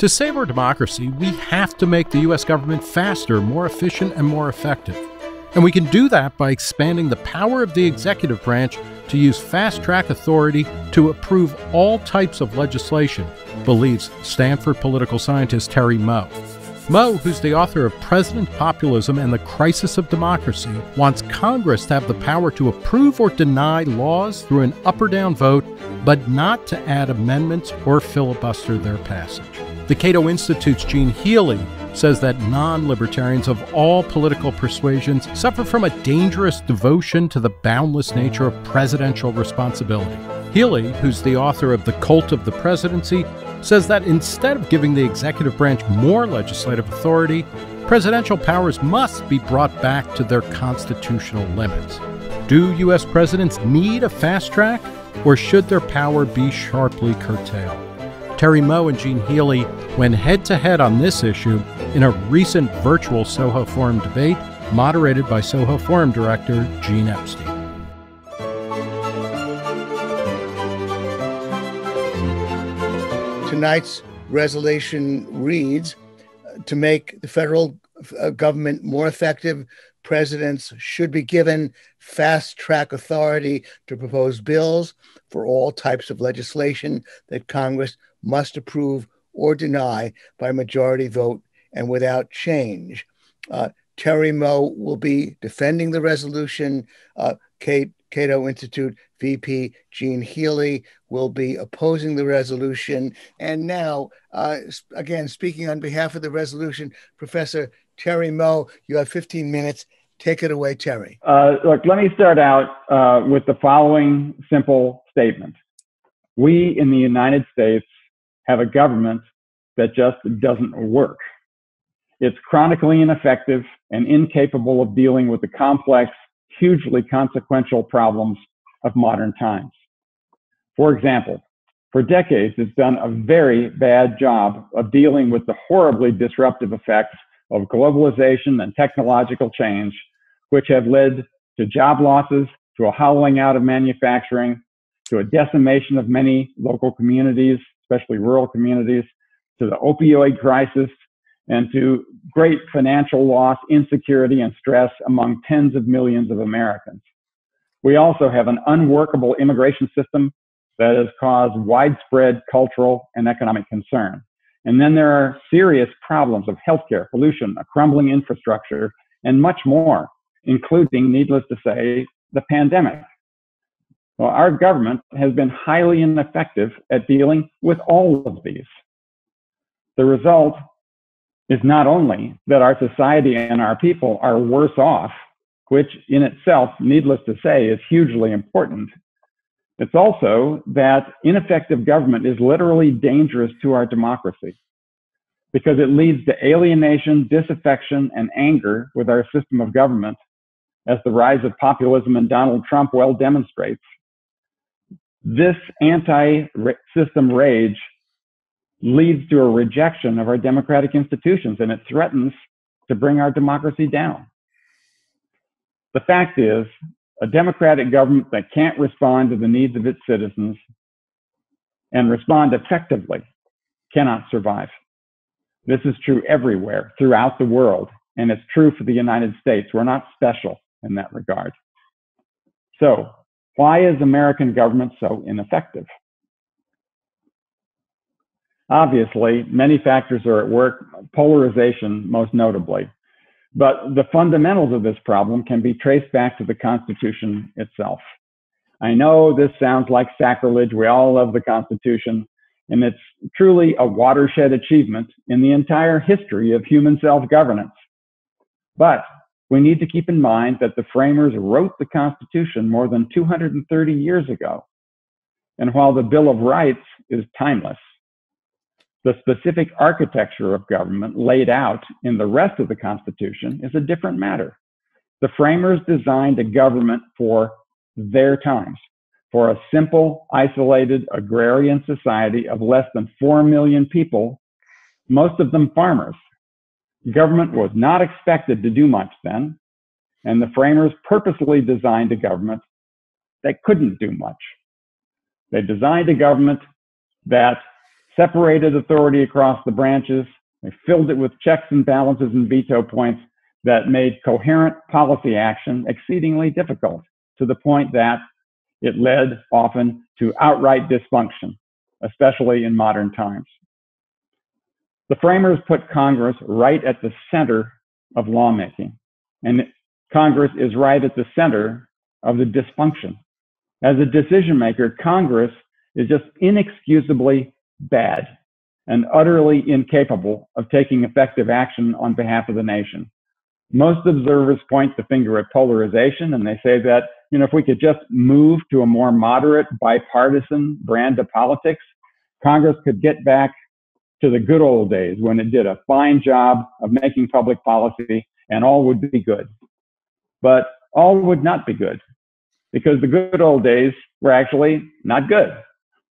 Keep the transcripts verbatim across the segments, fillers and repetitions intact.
To save our democracy, we have to make the U S government faster, more efficient, and more effective. And we can do that by expanding the power of the executive branch to use fast-track authority to approve all types of legislation, believes Stanford political scientist Terry Moe. Moe, who's the author of President Populism and the Crisis of Democracy, wants Congress to have the power to approve or deny laws through an up or down vote, but not to add amendments or filibuster their passage. The Cato Institute's Gene Healy says that non-libertarians of all political persuasions suffer from a dangerous devotion to the boundless nature of presidential responsibility. Healy, who's the author of The Cult of the Presidency, says that instead of giving the executive branch more legislative authority, presidential powers must be brought back to their constitutional limits. Do U S presidents need a fast track, or should their power be sharply curtailed? Terry Moe and Gene Healy went head-to-head on this issue in a recent virtual Soho Forum debate moderated by Soho Forum director Gene Epstein. Tonight's resolution reads, to make the federal government more effective, presidents should be given fast-track authority to propose bills for all types of legislation that Congress must approve or deny by majority vote and without change. Uh, Terry Moe will be defending the resolution. Uh, Kate Cato Institute V P Gene Healy will be opposing the resolution. And now, uh, again, speaking on behalf of the resolution, Professor Terry Moe, you have fifteen minutes. Take it away, Terry. Uh, look, let me start out uh, with the following simple statement. We in the United States have a government that just doesn't work. It's chronically ineffective and incapable of dealing with the complex, hugely consequential problems of modern times. For example, for decades, it's done a very bad job of dealing with the horribly disruptive effects of globalization and technological change, which have led to job losses, to a hollowing out of manufacturing, to a decimation of many local communities, especially rural communities, to the opioid crisis, and to great financial loss, insecurity, and stress among tens of millions of Americans. We also have an unworkable immigration system that has caused widespread cultural and economic concern. And then there are serious problems of healthcare, pollution, a crumbling infrastructure, and much more, including, needless to say, the pandemic. Well, our government has been highly ineffective at dealing with all of these. The result is not only that our society and our people are worse off, which in itself, needless to say, is hugely important. It's also that ineffective government is literally dangerous to our democracy because it leads to alienation, disaffection, and anger with our system of government, as the rise of populism and Donald Trump well demonstrates. This anti-system rage leads to a rejection of our democratic institutions, and it threatens to bring our democracy down. The fact is, a democratic government that can't respond to the needs of its citizens and respond effectively cannot survive. This is true everywhere throughout the world, and it's true for the United States. We're not special in that regard. So, why is American government so ineffective? Obviously, many factors are at work, polarization most notably. But the fundamentals of this problem can be traced back to the Constitution itself. I know this sounds like sacrilege. We all love the Constitution, and it's truly a watershed achievement in the entire history of human self-governance. But we need to keep in mind that the framers wrote the Constitution more than two hundred thirty years ago. And while the Bill of Rights is timeless, the specific architecture of government laid out in the rest of the Constitution is a different matter. The framers designed a government for their times, for a simple, isolated, agrarian society of less than four million people, most of them farmers. Government was not expected to do much then, and the framers purposely designed a government that couldn't do much. They designed a government that separated authority across the branches. They filled it with checks and balances and veto points that made coherent policy action exceedingly difficult, to the point that it led often to outright dysfunction, especially in modern times. The framers put Congress right at the center of lawmaking, and Congress is right at the center of the dysfunction. As a decision maker, Congress is just inexcusably bad and utterly incapable of taking effective action on behalf of the nation. Most observers point the finger at polarization, and they say that, you know, if we could just move to a more moderate, bipartisan brand of politics, Congress could get back to the good old days when it did a fine job of making public policy and all would be good. But all would not be good, because the good old days were actually not good.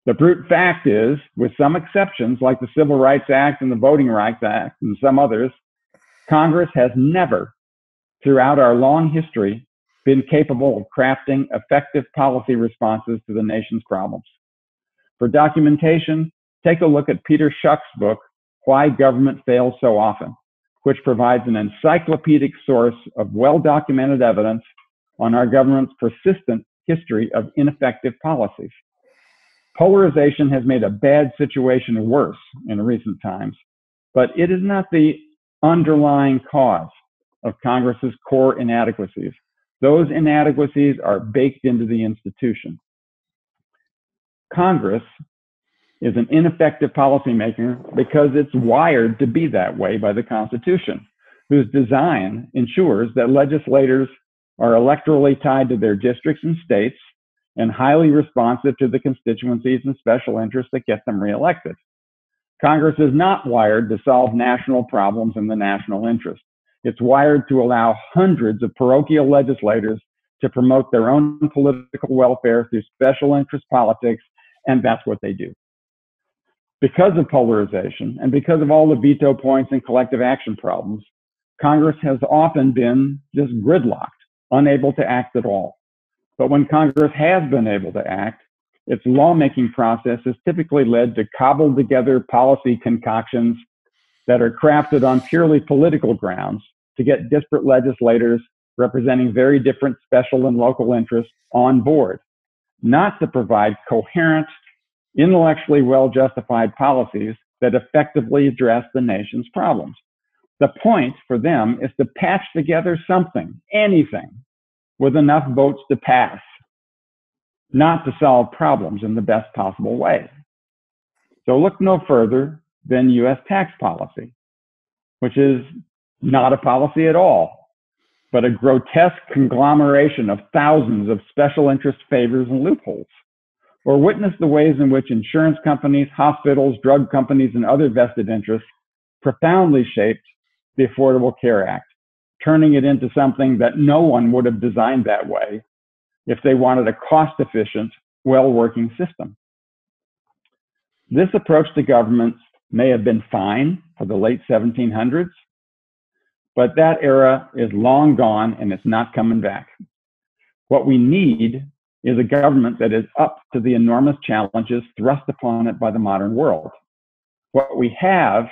The brute fact is, with some exceptions like the Civil Rights Act and the Voting Rights Act and some others, Congress has never, throughout our long history, been capable of crafting effective policy responses to the nation's problems. For documentation, take a look at Peter Schuck's book, Why Government Fails So Often, which provides an encyclopedic source of well-documented evidence on our government's persistent history of ineffective policies. Polarization has made a bad situation worse in recent times, but it is not the underlying cause of Congress's core inadequacies. Those inadequacies are baked into the institution. Congress is an ineffective policymaker because it's wired to be that way by the Constitution, whose design ensures that legislators are electorally tied to their districts and states and highly responsive to the constituencies and special interests that get them reelected. Congress is not wired to solve national problems in the national interest. It's wired to allow hundreds of parochial legislators to promote their own political welfare through special interest politics, and that's what they do. Because of polarization and because of all the veto points and collective action problems, Congress has often been just gridlocked, unable to act at all. But when Congress has been able to act, its lawmaking process has typically led to cobbled together policy concoctions that are crafted on purely political grounds to get disparate legislators representing very different special and local interests on board, not to provide coherent, intellectually well-justified policies that effectively address the nation's problems. The point for them is to patch together something, anything, with enough votes to pass, not to solve problems in the best possible way. So look no further than U S tax policy, which is not a policy at all, but a grotesque conglomeration of thousands of special interest favors and loopholes. Or witness the ways in which insurance companies, hospitals, drug companies, and other vested interests profoundly shaped the Affordable Care Act, turning it into something that no one would have designed that way if they wanted a cost-efficient, well-working system. This approach to government may have been fine for the late seventeen hundreds, but that era is long gone and it's not coming back. What we need is a government that is up to the enormous challenges thrust upon it by the modern world. What we have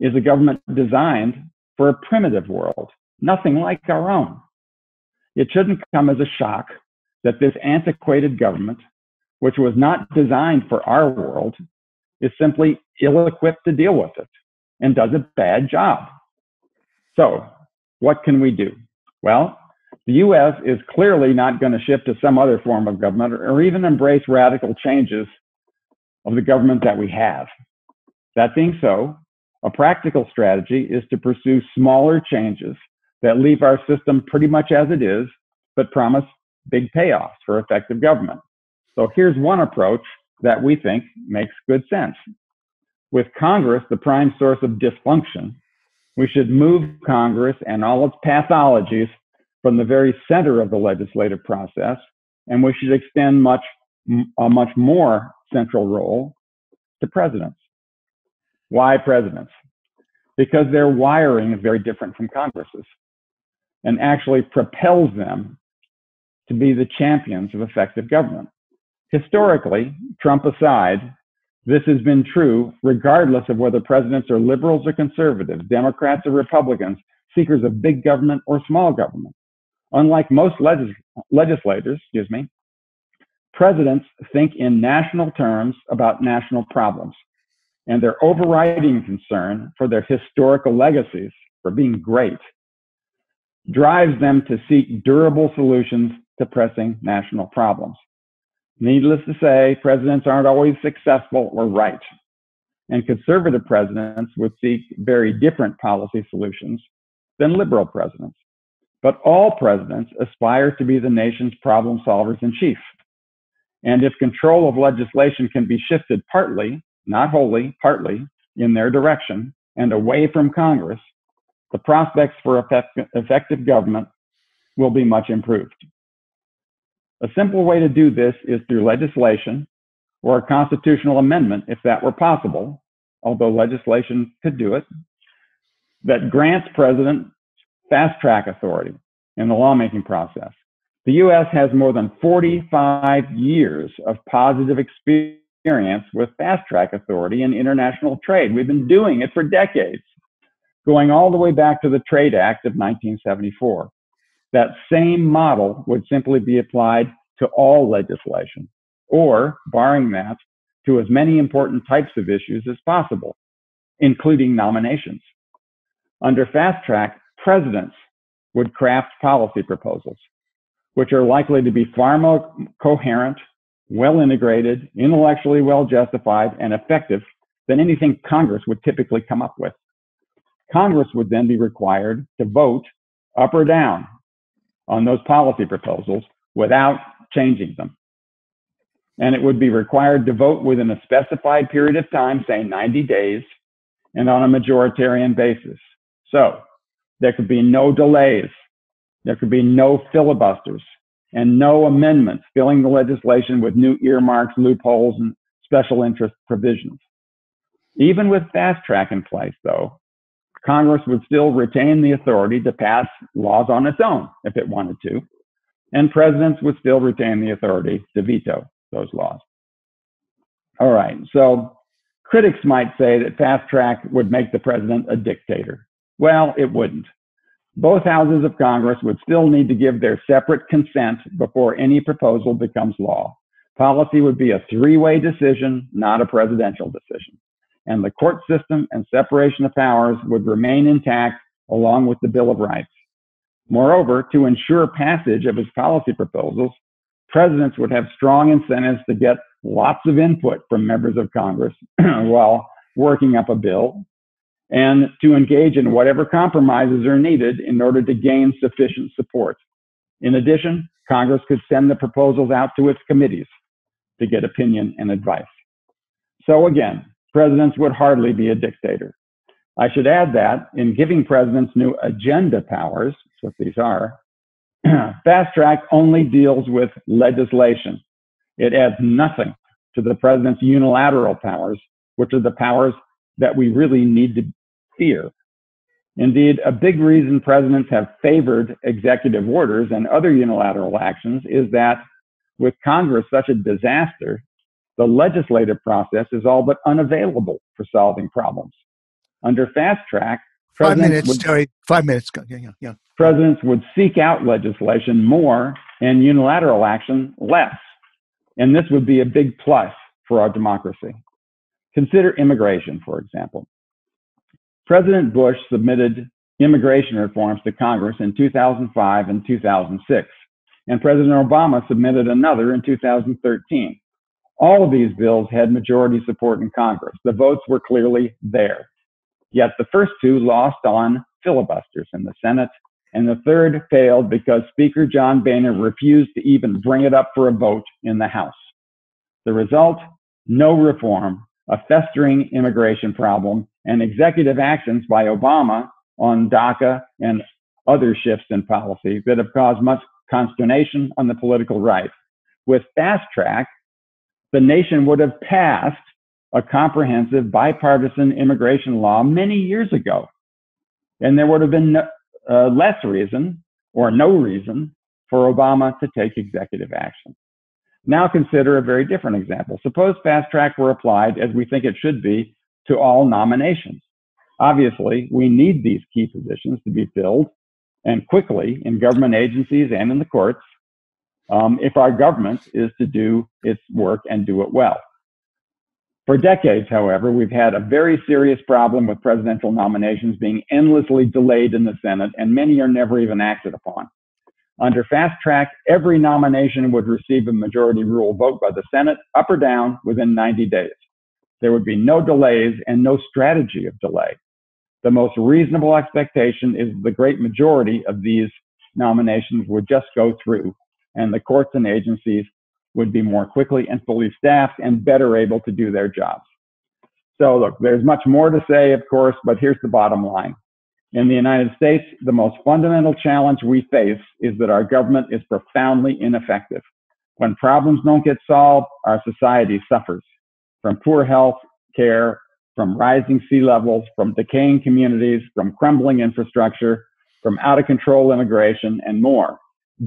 is a government designed for a primitive world, nothing like our own. It shouldn't come as a shock that this antiquated government, which was not designed for our world, is simply ill-equipped to deal with it and does a bad job. So, what can we do? Well, the U S is clearly not going to shift to some other form of government or even embrace radical changes of the government that we have. That being so, a practical strategy is to pursue smaller changes that leave our system pretty much as it is, but promise big payoffs for effective government. So here's one approach that we think makes good sense. With Congress the prime source of dysfunction, we should move Congress and all its pathologies from the very center of the legislative process, and we should extend much, a much more central role to presidents. Why presidents? Because their wiring is very different from Congress's and actually propels them to be the champions of effective government. Historically, Trump aside, This has been true regardless of whether presidents are liberals or conservatives, Democrats or Republicans, seekers of big government or small government. Unlike most legis legislators, excuse me, presidents think in national terms about national problems, and their overriding concern for their historical legacies, for being great, drives them to seek durable solutions to pressing national problems. Needless to say, presidents aren't always successful or right, and conservative presidents would seek very different policy solutions than liberal presidents. But all presidents aspire to be the nation's problem solvers in chief. And if control of legislation can be shifted partly, not wholly, partly, in their direction and away from Congress, the prospects for effect effective government will be much improved. A simple way to do this is through legislation or a constitutional amendment, if that were possible, although legislation could do it, that grants president fast-track authority in the lawmaking process. The U S has more than forty-five years of positive experience with fast-track authority in international trade. We've been doing it for decades, going all the way back to the Trade Act of nineteen seventy-four. That same model would simply be applied to all legislation, or, barring that, to as many important types of issues as possible, including nominations. Under fast track, presidents would craft policy proposals, which are likely to be far more coherent, well integrated, intellectually well justified, and effective than anything Congress would typically come up with. Congress would then be required to vote up or down on those policy proposals without changing them. And it would be required to vote within a specified period of time, say ninety days, and on a majoritarian basis. So there could be no delays, there could be no filibusters, and no amendments filling the legislation with new earmarks, loopholes, and special interest provisions. Even with fast track in place, though, Congress would still retain the authority to pass laws on its own if it wanted to, and presidents would still retain the authority to veto those laws. All right, so critics might say that fast track would make the president a dictator. Well, it wouldn't. Both houses of Congress would still need to give their separate consent before any proposal becomes law. Policy would be a three-way decision, not a presidential decision. And the court system and separation of powers would remain intact, along with the Bill of Rights. Moreover, to ensure passage of his policy proposals, presidents would have strong incentives to get lots of input from members of Congress while working up a bill, and to engage in whatever compromises are needed in order to gain sufficient support. In addition, Congress could send the proposals out to its committees to get opinion and advice. So again, presidents would hardly be a dictator. I should add that in giving presidents new agenda powers, that's what these are, fast track only deals with legislation. It adds nothing to the president's unilateral powers, which are the powers that we really need to fear. Indeed, a big reason presidents have favored executive orders and other unilateral actions is that with Congress such a disaster, the legislative process is all but unavailable for solving problems. Under fast track, five minutes, would, Terry. Five minutes. Yeah, yeah, yeah. Presidents would seek out legislation more and unilateral action less, and this would be a big plus for our democracy. Consider immigration, for example. President Bush submitted immigration reforms to Congress in two thousand five and two thousand six, and President Obama submitted another in two thousand thirteen. All of these bills had majority support in Congress. The votes were clearly there. Yet the first two lost on filibusters in the Senate, and the third failed because Speaker John Boehner refused to even bring it up for a vote in the House. The result? No reform, a festering immigration problem, and executive actions by Obama on DACA and other shifts in policy that have caused much consternation on the political right. With fast track, the nation would have passed a comprehensive bipartisan immigration law many years ago, and there would have been no, uh, less reason or no reason for Obama to take executive action. Now consider a very different example. Suppose fast track were applied, as we think it should be, to all nominations. Obviously, we need these key positions to be filled and quickly in government agencies and in the courts um, if our government is to do its work and do it well. For decades, however, we've had a very serious problem with presidential nominations being endlessly delayed in the Senate, and many are never even acted upon. Under fast track, every nomination would receive a majority rule vote by the Senate, up or down, within ninety days. There would be no delays and no strategy of delay. The most reasonable expectation is the great majority of these nominations would just go through, and the courts and agencies would be more quickly and fully staffed and better able to do their jobs. So look, there's much more to say, of course, but here's the bottom line. In the United States, the most fundamental challenge we face is that our government is profoundly ineffective. When problems don't get solved, our society suffers from poor health care, from rising sea levels, from decaying communities, from crumbling infrastructure, from out-of-control immigration, and more,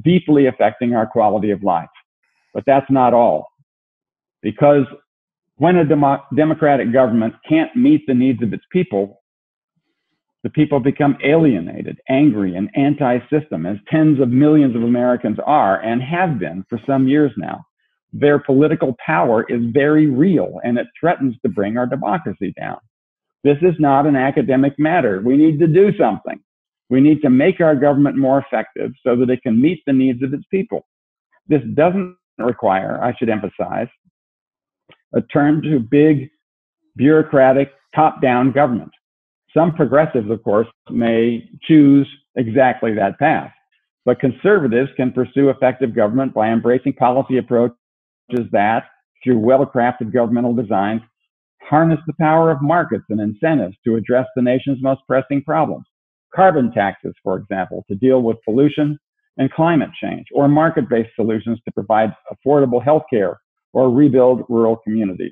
deeply affecting our quality of life. But that's not all, because when a demo- democratic government can't meet the needs of its people, the people become alienated, angry, and anti-system, as tens of millions of Americans are and have been for some years now. Their political power is very real, and it threatens to bring our democracy down. This is not an academic matter. We need to do something. We need to make our government more effective so that it can meet the needs of its people. This doesn't require, I should emphasize, a turn to big, bureaucratic, top-down government. Some progressives, of course, may choose exactly that path, but conservatives can pursue effective government by embracing policy approaches that, through well-crafted governmental designs, harness the power of markets and incentives to address the nation's most pressing problems. Carbon taxes, for example, to deal with pollution and climate change, or market-based solutions to provide affordable health care or rebuild rural communities.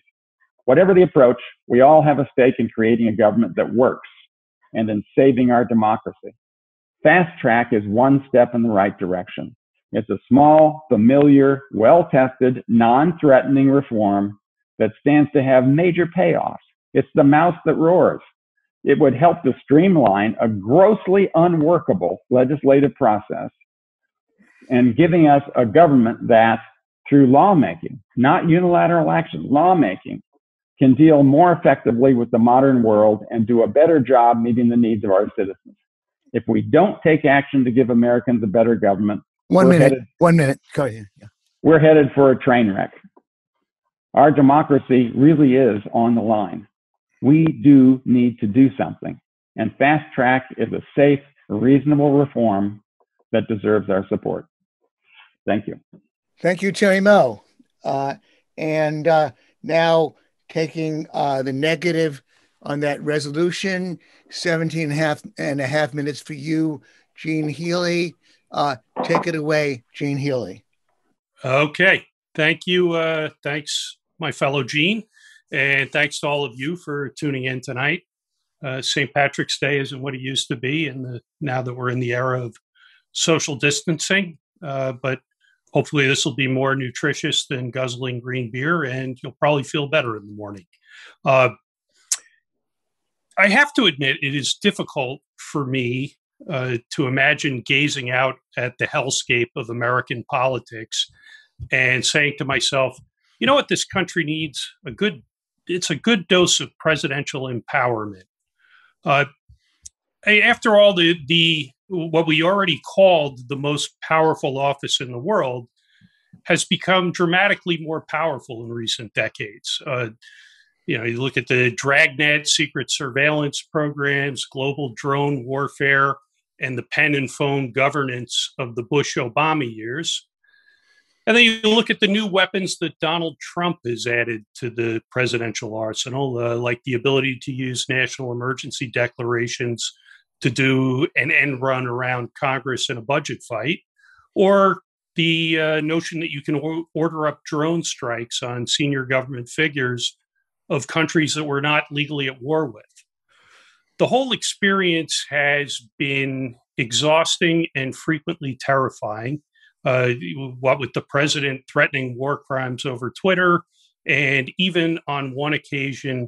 Whatever the approach, we all have a stake in creating a government that works and in saving our democracy. Fast track is one step in the right direction. It's a small, familiar, well-tested, non-threatening reform that stands to have major payoffs. It's the mouse that roars. It would help to streamline a grossly unworkable legislative process and giving us a government that, through lawmaking, not unilateral action, lawmaking, can deal more effectively with the modern world and do a better job meeting the needs of our citizens. If we don't take action to give Americans a better government, one minute, headed, one minute, go ahead. Yeah. We're headed for a train wreck. Our democracy really is on the line. We do need to do something, and fast track is a safe, reasonable reform that deserves our support. Thank you. Thank you, Terry Moe. Uh, and uh, now taking uh, the negative on that resolution, seventeen and a half minutes for you, Gene Healy. Uh, take it away, Gene Healy. Okay. Thank you. Uh, thanks, my fellow Gene. And thanks to all of you for tuning in tonight. Uh, Saint Patrick's Day isn't what it used to be, and now that we're in the era of social distancing, uh, but hopefully this will be more nutritious than guzzling green beer, and you'll probably feel better in the morning. Uh, I have to admit, it is difficult for me uh, to imagine gazing out at the hellscape of American politics and saying to myself, you know what this country needs? A good, it's a good dose of presidential empowerment. Uh, after all, the the what we already called the most powerful office in the world has become dramatically more powerful in recent decades. Uh, you know, you look at the dragnet, secret surveillance programs, global drone warfare, and the pen and phone governance of the Bush-Obama years. And then you look at the new weapons that Donald Trump has added to the presidential arsenal, uh, like the ability to use national emergency declarations to do an end run around Congress in a budget fight, or the uh, notion that you can o- order up drone strikes on senior government figures of countries that we're not legally at war with. The whole experience has been exhausting and frequently terrifying, uh, what with the president threatening war crimes over Twitter, and even on one occasion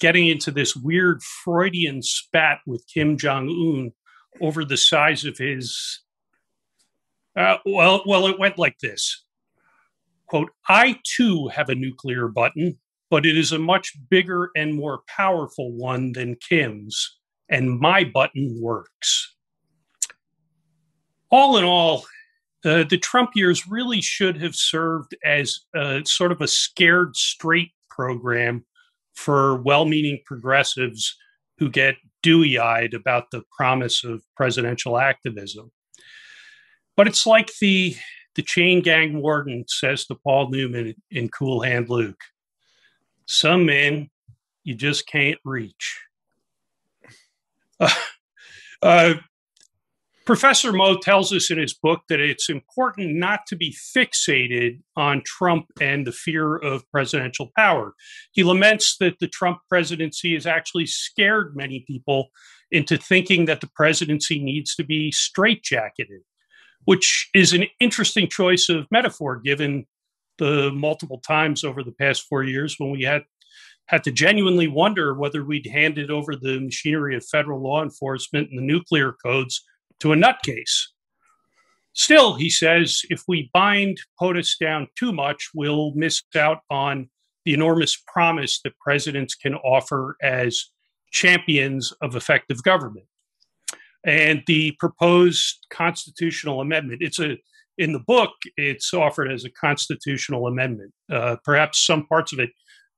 getting into this weird Freudian spat with Kim Jong-un over the size of his, uh, well, well, it went like this, quote, "I too have a nuclear button, but it is a much bigger and more powerful one than Kim's, and my button works." All in all, uh, the Trump years really should have served as a, sort of a scared straight program for well-meaning progressives who get dewy-eyed about the promise of presidential activism. But it's like the, the chain gang warden says to Paul Newman in Cool Hand Luke, "Some men you just can't reach." Uh, uh, Professor Moe tells us in his book that it's important not to be fixated on Trump and the fear of presidential power. He laments that the Trump presidency has actually scared many people into thinking that the presidency needs to be straitjacketed, which is an interesting choice of metaphor given the multiple times over the past four years when we had had to genuinely wonder whether we'd handed over the machinery of federal law enforcement and the nuclear codes to a nutcase. Still, he says, if we bind POTUS down too much, we'll miss out on the enormous promise that presidents can offer as champions of effective government. And the proposed constitutional amendment, it's a, in the book, it's offered as a constitutional amendment. Uh, perhaps some parts of it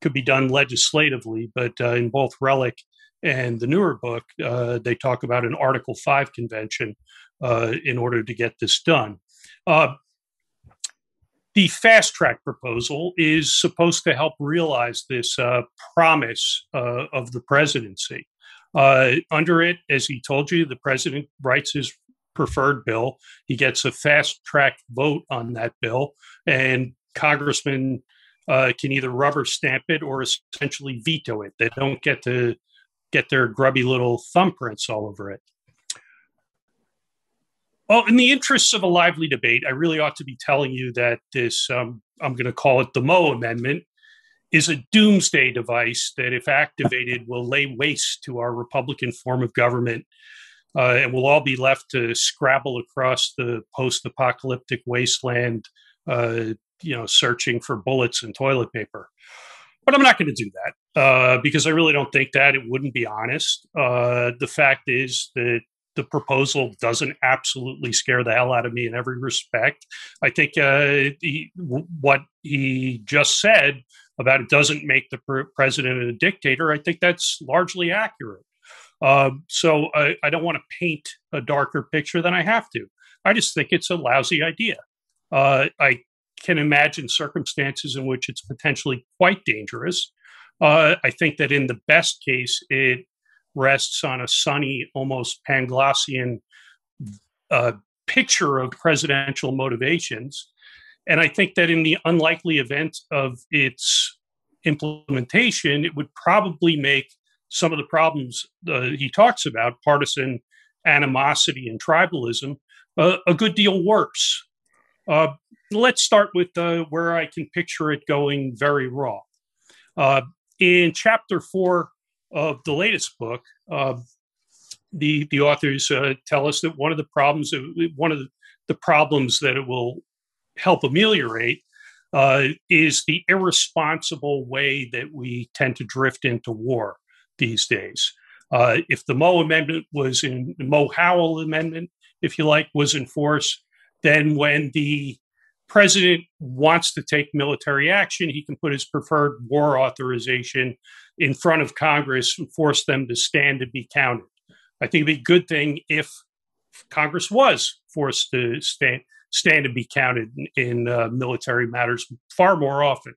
could be done legislatively, but uh, in both Relic and the newer book, uh, they talk about an Article five convention uh, in order to get this done. Uh, the fast track proposal is supposed to help realize this uh, promise uh, of the presidency. Uh, under it, as he told you, the president writes his preferred bill. He gets a fast track vote on that bill, and congressmen uh, can either rubber stamp it or essentially veto it. They don't get to get their grubby little thumbprints all over it. Well, in the interests of a lively debate, I really ought to be telling you that this, um, I'm going to call it the Moe Amendment, is a doomsday device that, if activated, will lay waste to our Republican form of government, uh, and we'll all be left to scrabble across the post-apocalyptic wasteland, uh, you know, searching for bullets and toilet paper. But I'm not going to do that uh, because I really don't think that. It wouldn't be honest. Uh, the fact is that the proposal doesn't absolutely scare the hell out of me in every respect. I think uh, he, what he just said about it doesn't make the pre- president a dictator, I think that's largely accurate. Uh, so I, I don't want to paint a darker picture than I have to. I just think it's a lousy idea. Uh, I can imagine circumstances in which it's potentially quite dangerous. Uh, I think that in the best case, it rests on a sunny, almost Panglossian uh, picture of presidential motivations. And I think that in the unlikely event of its implementation, it would probably make some of the problems uh, he talks about, partisan animosity and tribalism, uh, a good deal worse. Uh, let's start with uh, where I can picture it going very raw. Uh, in chapter four of the latest book, uh, the the authors uh, tell us that one of the problems that one of the problems that it will help ameliorate uh, is the irresponsible way that we tend to drift into war these days. Uh, if the Moe Amendment was in the Moe Howell Amendment, if you like, was in force, then when the president wants to take military action, he can put his preferred war authorization in front of Congress and force them to stand and be counted. I think it'd be a good thing if Congress was forced to stand stand and be counted in, in uh, military matters far more often.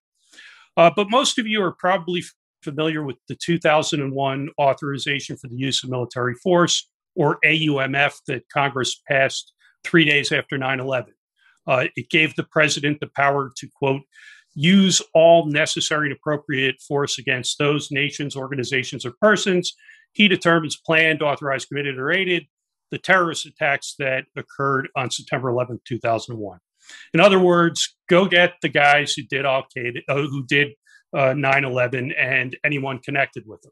Uh, but most of you are probably familiar with the two thousand one Authorization for the Use of Military Force, or A U M F, that Congress passed three days after nine eleven. Uh, it gave the president the power to, quote, use all necessary and appropriate force against those nations, organizations, or persons he determines planned, authorized, committed, or aided, the terrorist attacks that occurred on September eleventh, two thousand one. In other words, go get the guys who did Al-Qaeda, who did uh, nine eleven and anyone connected with them.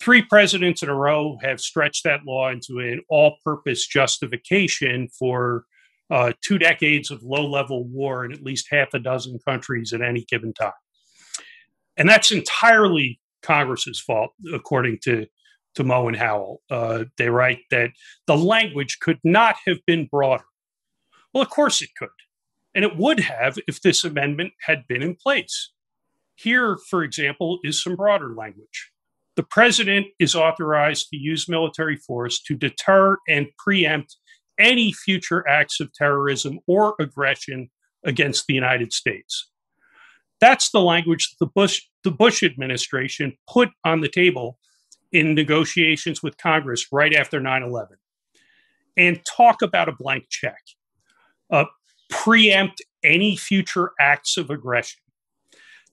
Three presidents in a row have stretched that law into an all-purpose justification for uh, two decades of low-level war in at least half a dozen countries at any given time. And that's entirely Congress's fault, according to, to Moe and Howell. Uh, they write that the language could not have been broader. Well, of course it could. And it would have if this amendment had been in place. Here, for example, is some broader language. The president is authorized to use military force to deter and preempt any future acts of terrorism or aggression against the United States. That's the language the Bush, the Bush administration put on the table in negotiations with Congress right after nine eleven. And talk about a blank check. Uh, preempt any future acts of aggression.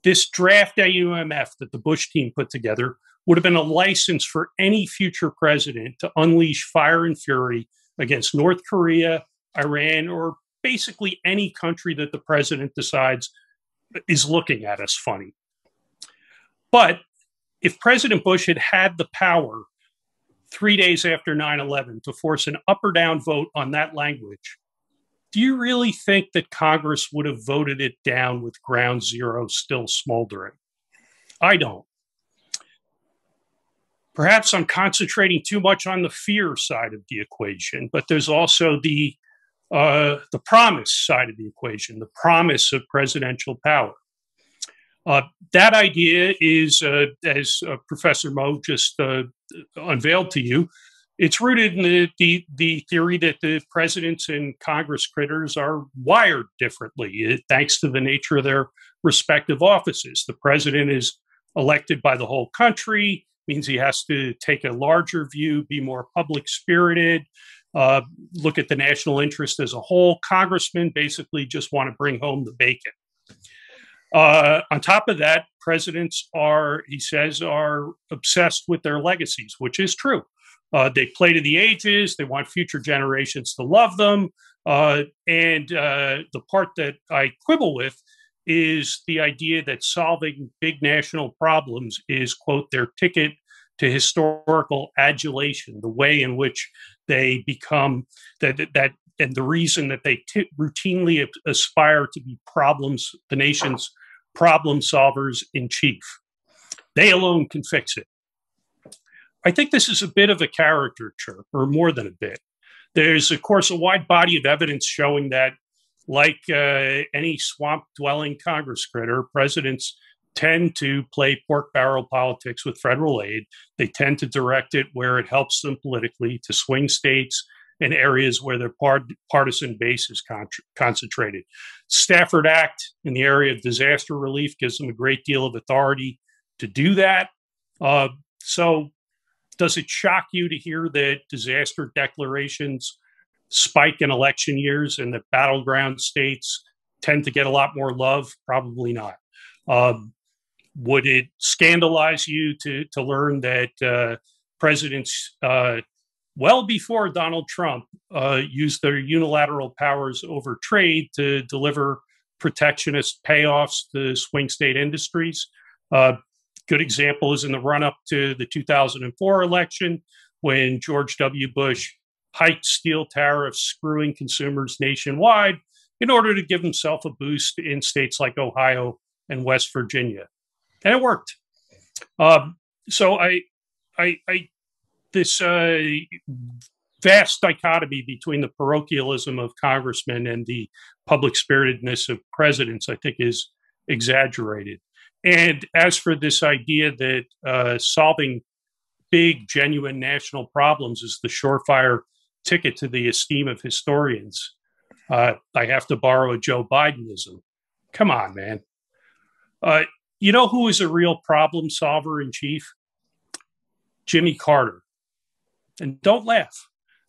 This draft A U M F that the Bush team put together would have been a license for any future president to unleash fire and fury against North Korea, Iran, or basically any country that the president decides is looking at us funny. But if President Bush had had the power three days after nine eleven to force an up or down vote on that language, do you really think that Congress would have voted it down with ground zero still smoldering? I don't. Perhaps I'm concentrating too much on the fear side of the equation, but there's also the uh, the promise side of the equation, the promise of presidential power. Uh, that idea is, uh, as uh, Professor Moe just uh, unveiled to you, it's rooted in the, the, the theory that the presidents and Congress critters are wired differently, thanks to the nature of their respective offices. The president is elected by the whole country. Means he has to take a larger view, be more public-spirited, uh, look at the national interest as a whole. Congressmen basically just want to bring home the bacon. Uh, on top of that, presidents are, he says, are obsessed with their legacies, which is true. Uh, they play to the ages. They want future generations to love them. Uh, and uh, the part that I quibble with is the idea that solving big national problems is, quote, their ticket to historical adulation, the way in which they become that, that and the reason that they t- routinely aspire to be problems, the nation's problem solvers in chief. They alone can fix it. I think this is a bit of a caricature, or more than a bit. There's, of course, a wide body of evidence showing that, like uh, any swamp-dwelling Congress critter, presidents tend to play pork barrel politics with federal aid. They tend to direct it where it helps them politically, to swing states and areas where their part- partisan base is con- concentrated. Stafford Act in the area of disaster relief gives them a great deal of authority to do that. Uh, so does it shock you to hear that disaster declarations spike in election years and that battleground states tend to get a lot more love? Probably not. Um, would it scandalize you to, to learn that uh, presidents uh, well before Donald Trump uh, used their unilateral powers over trade to deliver protectionist payoffs to swing state industries? Uh, good example is in the run-up to the two thousand four election when George W. Bush hiked steel tariffs, screwing consumers nationwide in order to give himself a boost in states like Ohio and West Virginia. And it worked. Um, so I, I, I this uh, vast dichotomy between the parochialism of congressmen and the public-spiritedness of presidents, I think, is exaggerated. And as for this idea that uh, solving big, genuine national problems is the surefire ticket to the esteem of historians. Uh, I have to borrow a Joe Bidenism. Come on, man. Uh, you know who is a real problem solver in chief? Jimmy Carter. And don't laugh.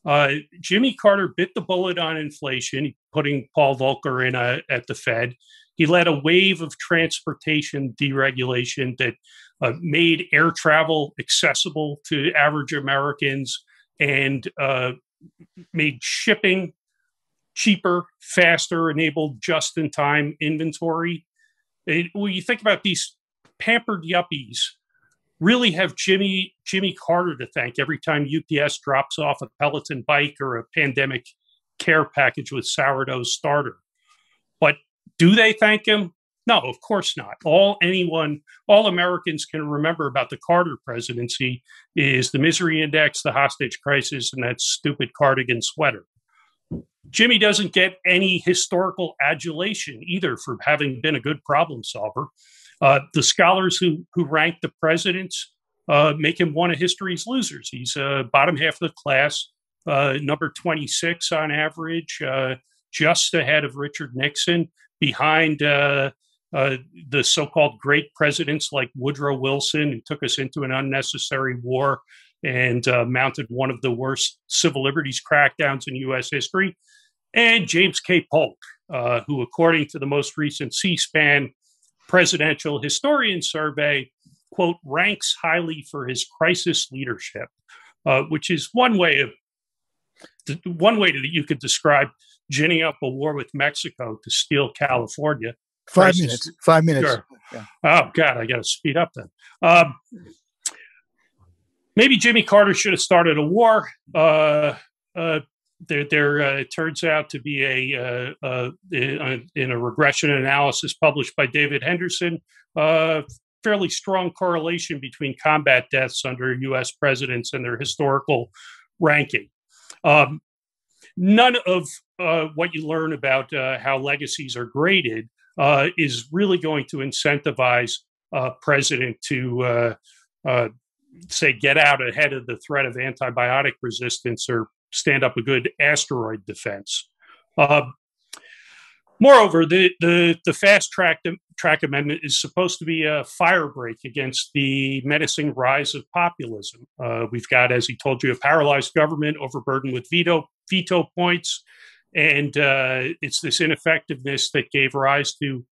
Uh, Jimmy Carter bit the bullet on inflation, putting Paul Volcker in a, at the Fed. He led a wave of transportation deregulation that uh, made air travel accessible to average Americans and uh, made shipping cheaper, faster, enabled just-in-time inventory. It, when you think about these pampered yuppies, really have Jimmy Jimmy Carter to thank every time U P S drops off a Peloton bike or a pandemic care package with sourdough starter. But do they thank him? No, of course not. All anyone, all Americans can remember about the Carter presidency is the misery index, the hostage crisis, and that stupid cardigan sweater. Jimmy doesn't get any historical adulation either for having been a good problem solver. Uh, the scholars who, who rank the presidents uh, make him one of history's losers. He's uh, bottom half of the class, uh, number twenty-six on average, uh, just ahead of Richard Nixon, behind uh, uh, the so-called great presidents like Woodrow Wilson, who took us into an unnecessary war and uh, mounted one of the worst civil liberties crackdowns in U S history, and James K. Polk, uh, who, according to the most recent C-SPAN presidential historian survey, quote, ranks highly for his crisis leadership, uh, which is one way of one way that you could describe ginning up a war with Mexico to steal California. Five crisis. minutes. Five minutes. Sure. Yeah. Oh, God, I got to speed up then. Um, Maybe Jimmy Carter should have started a war. Uh, uh, there, there uh, turns out to be a, uh, uh, in, a in a regression analysis published by David Henderson, uh, fairly strong correlation between combat deaths under U S presidents and their historical ranking. Um, none of uh, what you learn about uh, how legacies are graded uh, is really going to incentivize a president to uh, uh, say, get out ahead of the threat of antibiotic resistance or stand up a good asteroid defense. Uh, moreover, the, the, the fast track, track amendment is supposed to be a fire break against the menacing rise of populism. Uh, we've got, as he told you, a paralyzed government overburdened with veto, veto points. And uh, it's this ineffectiveness that gave rise to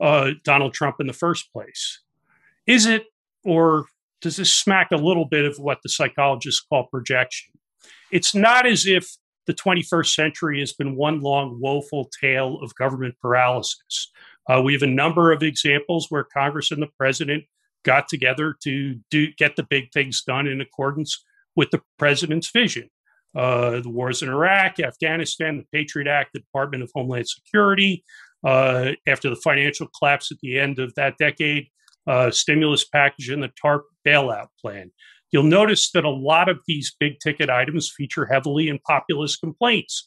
uh, Donald Trump in the first place. Is it, or does this smack a little bit of what the psychologists call projection? It's not as if the twenty-first century has been one long, woeful tale of government paralysis. Uh, we have a number of examples where Congress and the president got together to do, get the big things done in accordance with the president's vision. Uh, the wars in Iraq, Afghanistan, the Patriot Act, the Department of Homeland Security, uh, after the financial collapse at the end of that decade, Uh, stimulus package and the TARP bailout plan. You'll notice that a lot of these big ticket items feature heavily in populist complaints.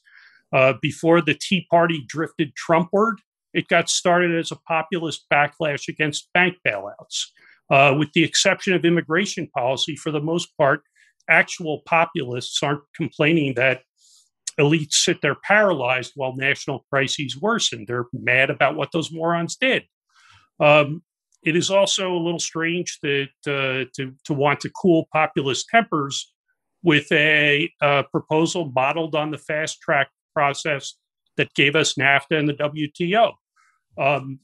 Uh, before the Tea Party drifted Trumpward, it got started as a populist backlash against bank bailouts. Uh, with the exception of immigration policy, for the most part, actual populists aren't complaining that elites sit there paralyzed while national crises worsen. They're mad about what those morons did. Um, It is also a little strange that uh, to, to want to cool populist tempers with a uh, proposal modeled on the fast track process that gave us NAFTA and the W T O. Um,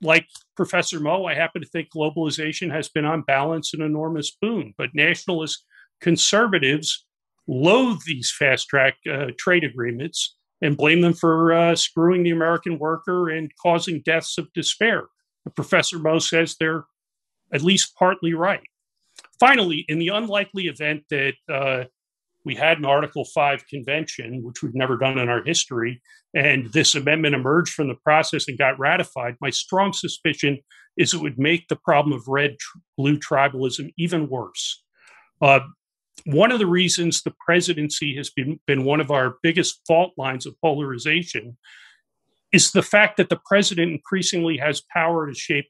like Professor Moe, I happen to think globalization has been on balance an enormous boon, but nationalist conservatives loathe these fast track uh, trade agreements and blame them for uh, screwing the American worker and causing deaths of despair. Professor Moe says they're at least partly right. Finally, in the unlikely event that uh, we had an Article five convention, which we've never done in our history, and this amendment emerged from the process and got ratified, my strong suspicion is it would make the problem of red-blue tribalism even worse. Uh, one of the reasons the presidency has been, been one of our biggest fault lines of polarization is the fact that the president increasingly has power to shape,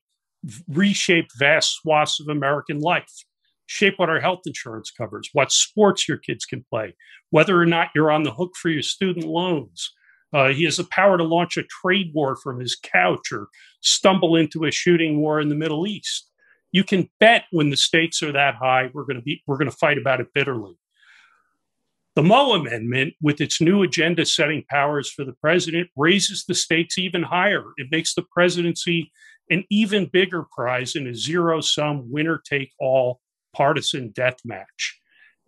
reshape vast swaths of American life, shape what our health insurance covers, what sports your kids can play, whether or not you're on the hook for your student loans. Uh, he has the power to launch a trade war from his couch or stumble into a shooting war in the Middle East. You can bet when the stakes are that high, we're going to be, we're going to fight about it bitterly. The Moe Amendment, with its new agenda-setting powers for the president, raises the stakes even higher. It makes the presidency an even bigger prize in a zero-sum, winner-take-all partisan death match.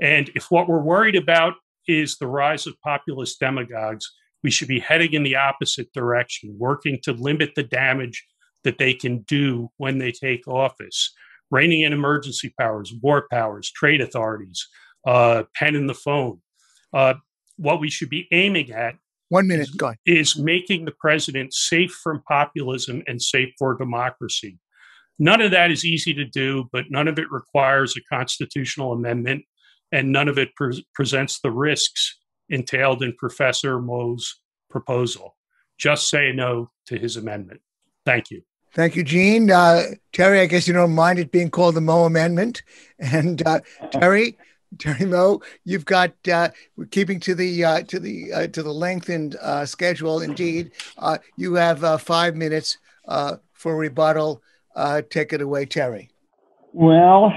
And if what we're worried about is the rise of populist demagogues, we should be heading in the opposite direction, working to limit the damage that they can do when they take office, reining in emergency powers, war powers, trade authorities, uh, pen and the phone. Uh, what we should be aiming at One minute, is, go on. is making the president safe from populism and safe for democracy. None of that is easy to do, but none of it requires a constitutional amendment, and none of it pre- presents the risks entailed in Professor Moe's proposal. Just say no to his amendment. Thank you. Thank you, Gene. Uh, Terry, I guess you don't mind it being called the Moe Amendment. And uh, Terry, Terry Moe, you've got uh, we're keeping to the uh, to the uh, to the lengthened uh, schedule. Indeed, uh, you have uh, five minutes uh, for rebuttal. Uh, take it away, Terry. Well,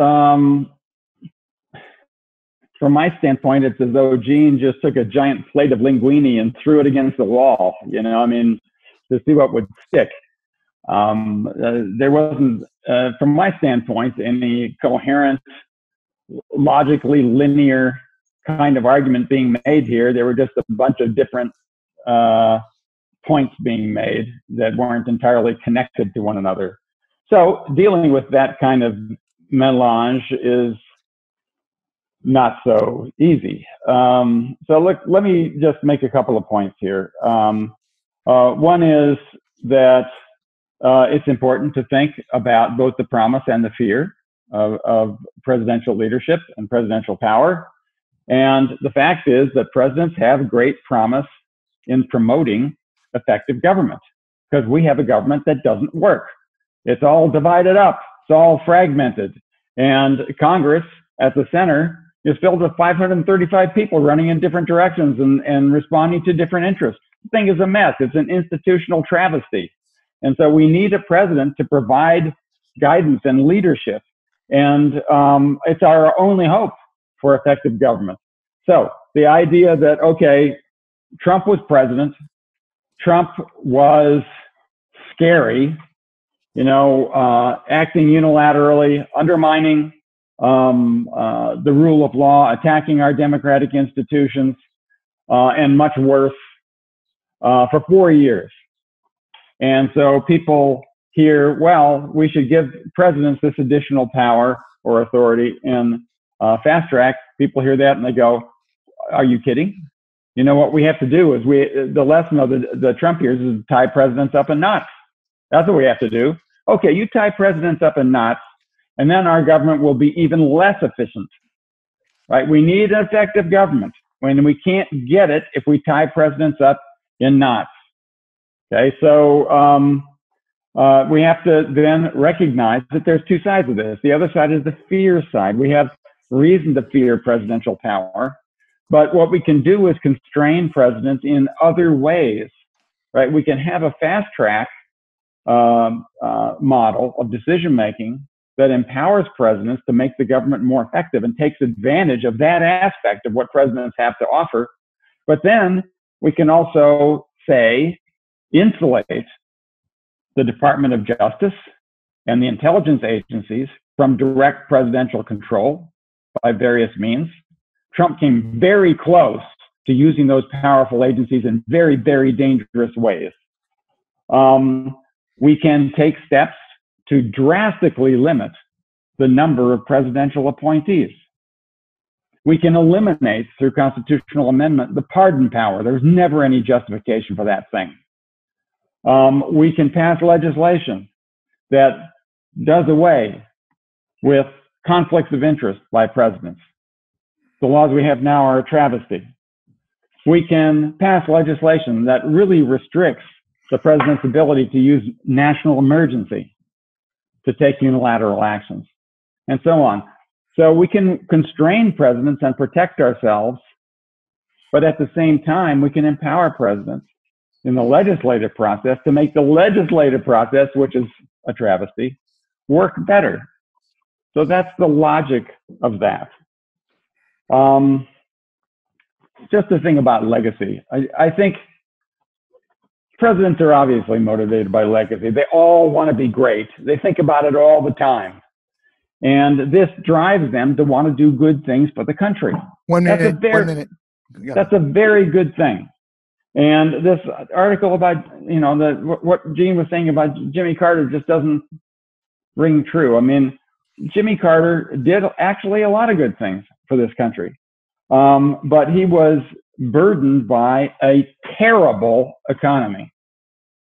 um, from my standpoint, it's as though Gene just took a giant plate of linguine and threw it against the wall. You know, I mean, to see what would stick. Um, uh, there wasn't, uh, from my standpoint, any coherent, logically linear kind of argument being made here. There were just a bunch of different uh, points being made that weren't entirely connected to one another. So dealing with that kind of melange is not so easy. Um, so look, let me just make a couple of points here. Um, uh, one is that Uh, it's important to think about both the promise and the fear of, of presidential leadership and presidential power. And the fact is that presidents have great promise in promoting effective government, because we have a government that doesn't work. It's all divided up. It's all fragmented. And Congress at the center is filled with five hundred thirty-five people running in different directions and, and responding to different interests. The thing is a mess. It's an institutional travesty. And so we need a president to provide guidance and leadership. And um, it's our only hope for effective government. So the idea that, okay, Trump was president, Trump was scary, you know, uh, acting unilaterally, undermining um, uh, the rule of law, attacking our democratic institutions, uh, and much worse uh, for four years. And so people hear, well, we should give presidents this additional power or authority in uh, fast track. People hear that and they go, are you kidding? You know, what we have to do is we, the lesson of the, the Trump years is tie presidents up in knots. That's what we have to do. Okay, you tie presidents up in knots, and then our government will be even less efficient, right? We need an effective government, when we can't get it if we tie presidents up in knots. Okay, so um, uh, we have to then recognize that there's two sides of this. The other side is the fear side. We have reason to fear presidential power, but what we can do is constrain presidents in other ways, right? We can have a fast track um, uh, model of decision making that empowers presidents to make the government more effective and takes advantage of that aspect of what presidents have to offer. But then we can also say, insulate the Department of Justice and the intelligence agencies from direct presidential control by various means. Trump came very close to using those powerful agencies in very, very dangerous ways. Um, we can take steps to drastically limit the number of presidential appointees. We can eliminate, through constitutional amendment, the pardon power. There's never any justification for that thing. Um, we can pass legislation that does away with conflicts of interest by presidents. The laws we have now are a travesty. We can pass legislation that really restricts the president's ability to use national emergency to take unilateral actions, and so on. So we can constrain presidents and protect ourselves, but at the same time, we can empower presidents in the legislative process to make the legislative process, which is a travesty, work better. So that's the logic of that. Um, just the thing about legacy. I, I think presidents are obviously motivated by legacy. They all want to be great. They think about it all the time. And this drives them to want to do good things for the country. One minute, that's a very, one minute. Yeah. That's a very good thing. And this article about, you know, the, what Gene was saying about Jimmy Carter just doesn't ring true. I mean, Jimmy Carter did actually a lot of good things for this country, um, but he was burdened by a terrible economy,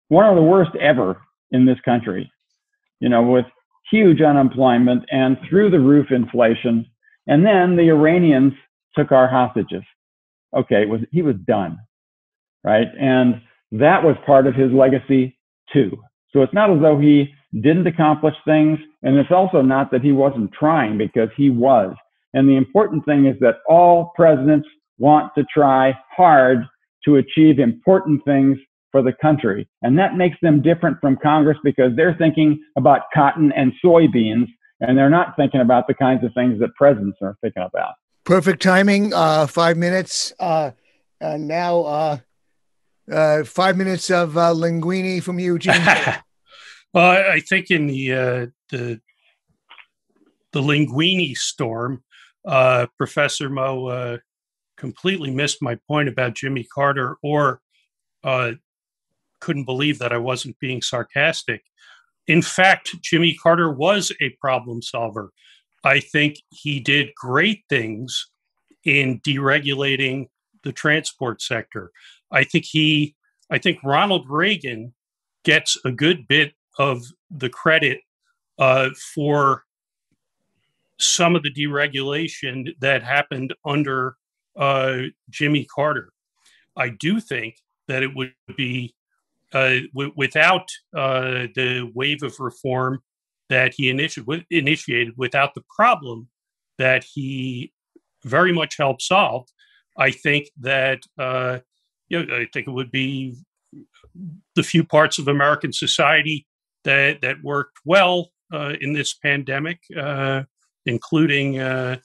one of the worst ever in this country, you know, with huge unemployment and through the roof inflation. And then the Iranians took our hostages. Okay, it was, he was done, right? And that was part of his legacy too. So it's not as though he didn't accomplish things, and it's also not that he wasn't trying, because he was. And the important thing is that all presidents want to try hard to achieve important things for the country. And that makes them different from Congress, because they're thinking about cotton and soybeans, and they're not thinking about the kinds of things that presidents are thinking about. Perfect timing, uh, five minutes. Uh, uh, now, uh, uh, five minutes of uh, linguine from you, Gene. Well, I think in the uh, the, the linguine storm, uh, Professor Moe uh, completely missed my point about Jimmy Carter, or uh, couldn't believe that I wasn't being sarcastic. In fact, Jimmy Carter was a problem solver. I think he did great things in deregulating the transport sector. I think he, I think Ronald Reagan gets a good bit of the credit uh, for some of the deregulation that happened under uh, Jimmy Carter. I do think that it would be uh, w- without uh, the wave of reform that he initi- initiated, without the problem that he very much helped solve. I think that uh, you know, I think it would be the few parts of American society that that worked well uh, in this pandemic, uh, including uh,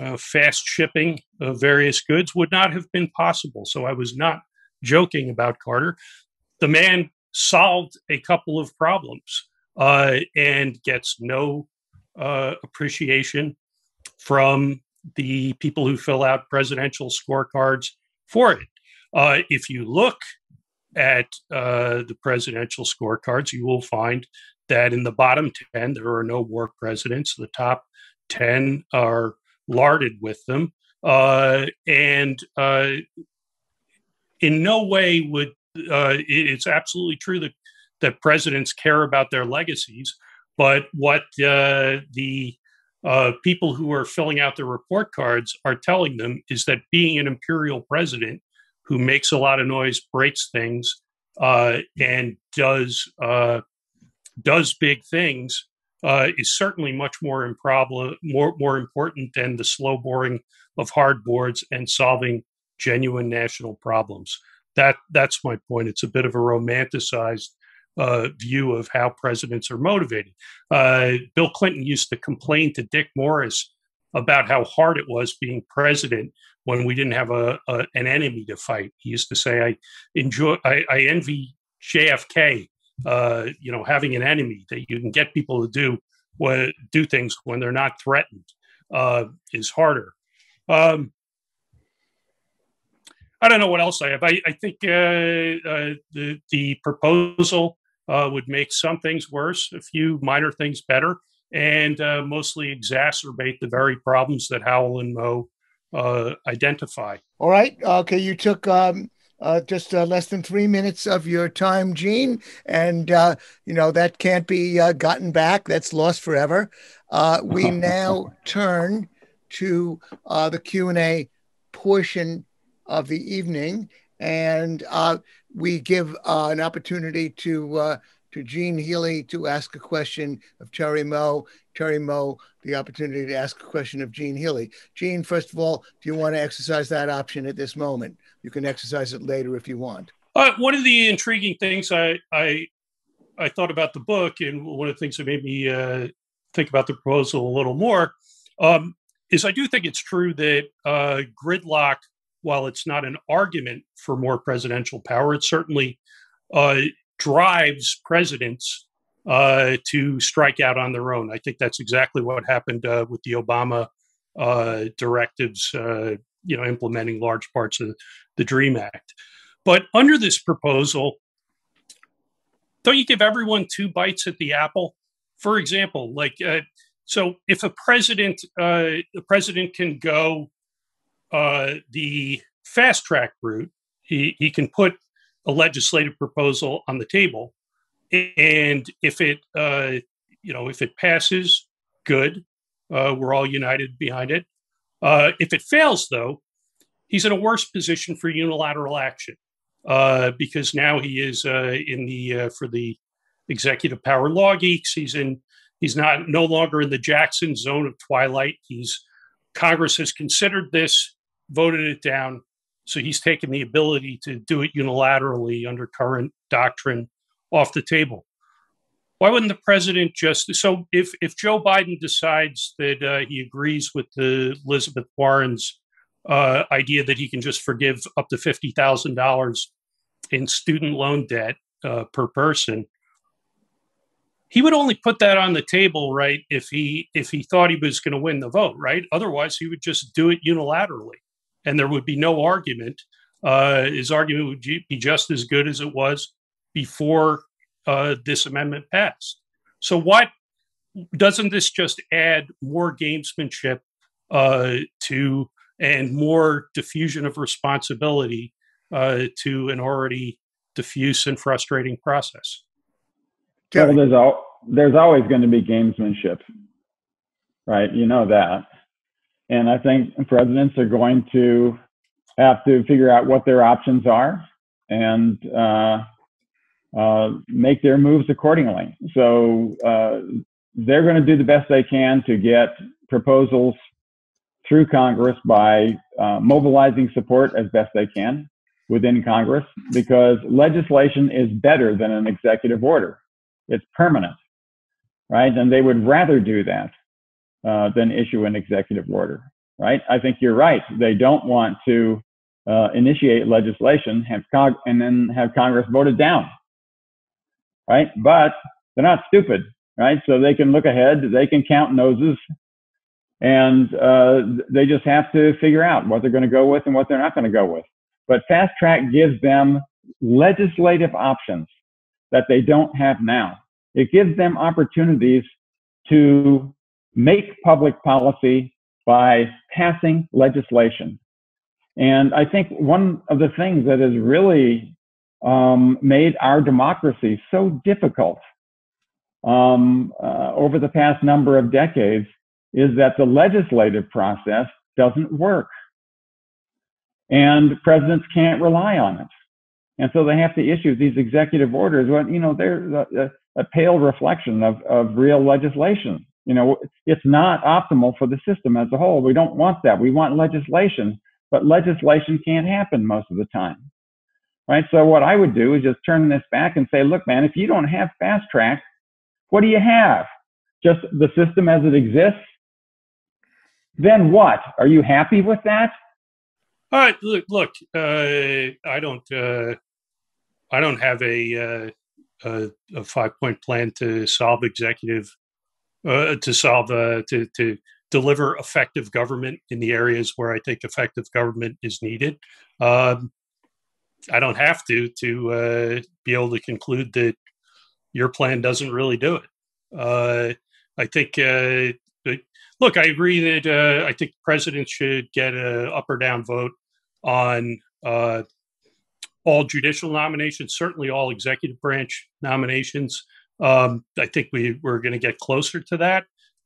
uh, fast shipping of various goods, would not have been possible. So I was not joking about Carter. The man solved a couple of problems uh, and gets no uh, appreciation from the people who fill out presidential scorecards for it. Uh, if you look at uh, the presidential scorecards, you will find that in the bottom ten, there are no war presidents. The top ten are larded with them. Uh, and uh, in no way would, uh, it, it's absolutely true that, that presidents care about their legacies, but what uh, the uh, people who are filling out their report cards are telling them is that being an imperial president who makes a lot of noise, breaks things, uh, and does uh, does big things, uh, is certainly much more improb- more more important than the slow boring of hard boards and solving genuine national problems. That that's my point. It's a bit of a romanticized uh, view of how presidents are motivated. Uh, Bill Clinton used to complain to Dick Morris about how hard it was being president when we didn't have a, a an enemy to fight. He used to say, I enjoy, I, I envy J F K, uh, you know, having an enemy that you can get people to do what, do things when they're not threatened uh, is harder. Um, I don't know what else I have. I, I think uh, uh, the, the proposal uh, would make some things worse, a few minor things better, and uh, mostly exacerbate the very problems that Howell and Moe uh, identify. All right. Okay. You took um, uh, just uh, less than three minutes of your time, Gene, and uh, you know, that can't be uh, gotten back. That's lost forever. Uh, we now turn to uh, the Q and A portion of the evening, and uh, we give uh, an opportunity to uh, to Gene Healy to ask a question of Terry Moe, Terry Moe, the opportunity to ask a question of Gene Healy. Gene, first of all, do you want to exercise that option at this moment? You can exercise it later if you want. Uh, one of the intriguing things I, I I thought about the book, and one of the things that made me uh, think about the proposal a little more, um, is I do think it's true that uh, gridlock, while it's not an argument for more presidential power, it certainly uh, drives presidents uh, to strike out on their own. I think that's exactly what happened uh, with the Obama uh, directives, uh, you know, implementing large parts of the DREAM Act. But under this proposal, don't you give everyone two bites at the apple? For example, like, uh, so if a president, uh, the president can go uh, the fast track route, he, he can put a legislative proposal on the table. And if it, uh, you know, if it passes, good. Uh, we're all united behind it. Uh, if it fails, though, he's in a worse position for unilateral action uh, because now he is uh, in the uh, for the executive power law geeks. He's in. He's not no longer in the Jackson zone of twilight. He's Congress has considered this, voted it down, so he's taken the ability to do it unilaterally under current doctrine off the table. Why wouldn't the president just so if if Joe Biden decides that uh, he agrees with the Elizabeth Warren's uh, idea that he can just forgive up to fifty thousand dollars in student loan debt uh, per person, he would only put that on the table, right? If he if he thought he was going to win the vote, right? Otherwise, he would just do it unilaterally, and there would be no argument. Uh, his argument would be just as good as it was before uh, this amendment passed. So why doesn't this just add more gamesmanship uh, to and more diffusion of responsibility uh, to an already diffuse and frustrating process? Well, there's, al- there's always going to be gamesmanship, right? You know that. And I think presidents are going to have to figure out what their options are and uh, uh, make their moves accordingly. So uh, they're going to do the best they can to get proposals through Congress by uh, mobilizing support as best they can within Congress, because legislation is better than an executive order. It's permanent, right? And they would rather do that uh, than issue an executive order, right? I think you're right. They don't want to uh, initiate legislation have Cog- and then have Congress voted down, right? But they're not stupid, right? So they can look ahead, they can count noses, and uh, they just have to figure out what they're going to go with and what they're not going to go with. But fast track gives them legislative options that they don't have now. It gives them opportunities to make public policy by passing legislation. And I think one of the things that has really um, made our democracy so difficult um, uh, over the past number of decades is that the legislative process doesn't work. And presidents can't rely on it. And so they have to issue these executive orders. Well, you know, they're a, a pale reflection of, of real legislation. You know, it's not optimal for the system as a whole. We don't want that. We want legislation, but legislation can't happen most of the time, right? So what I would do is just turn this back and say, look, man, if you don't have fast track, what do you have? Just the system as it exists? Then what? Are you happy with that? All right. Look, look uh, I don't. Uh... I don't have a, uh, a a five-point plan to solve executive uh, to solve uh, to to deliver effective government in the areas where I think effective government is needed. Um, I don't have to to uh, be able to conclude that your plan doesn't really do it. Uh, I think. Uh, look, I agree that uh, I think the president should get an up or down vote on. Uh, All judicial nominations, certainly all executive branch nominations. Um, I think we, we're going to get closer to that.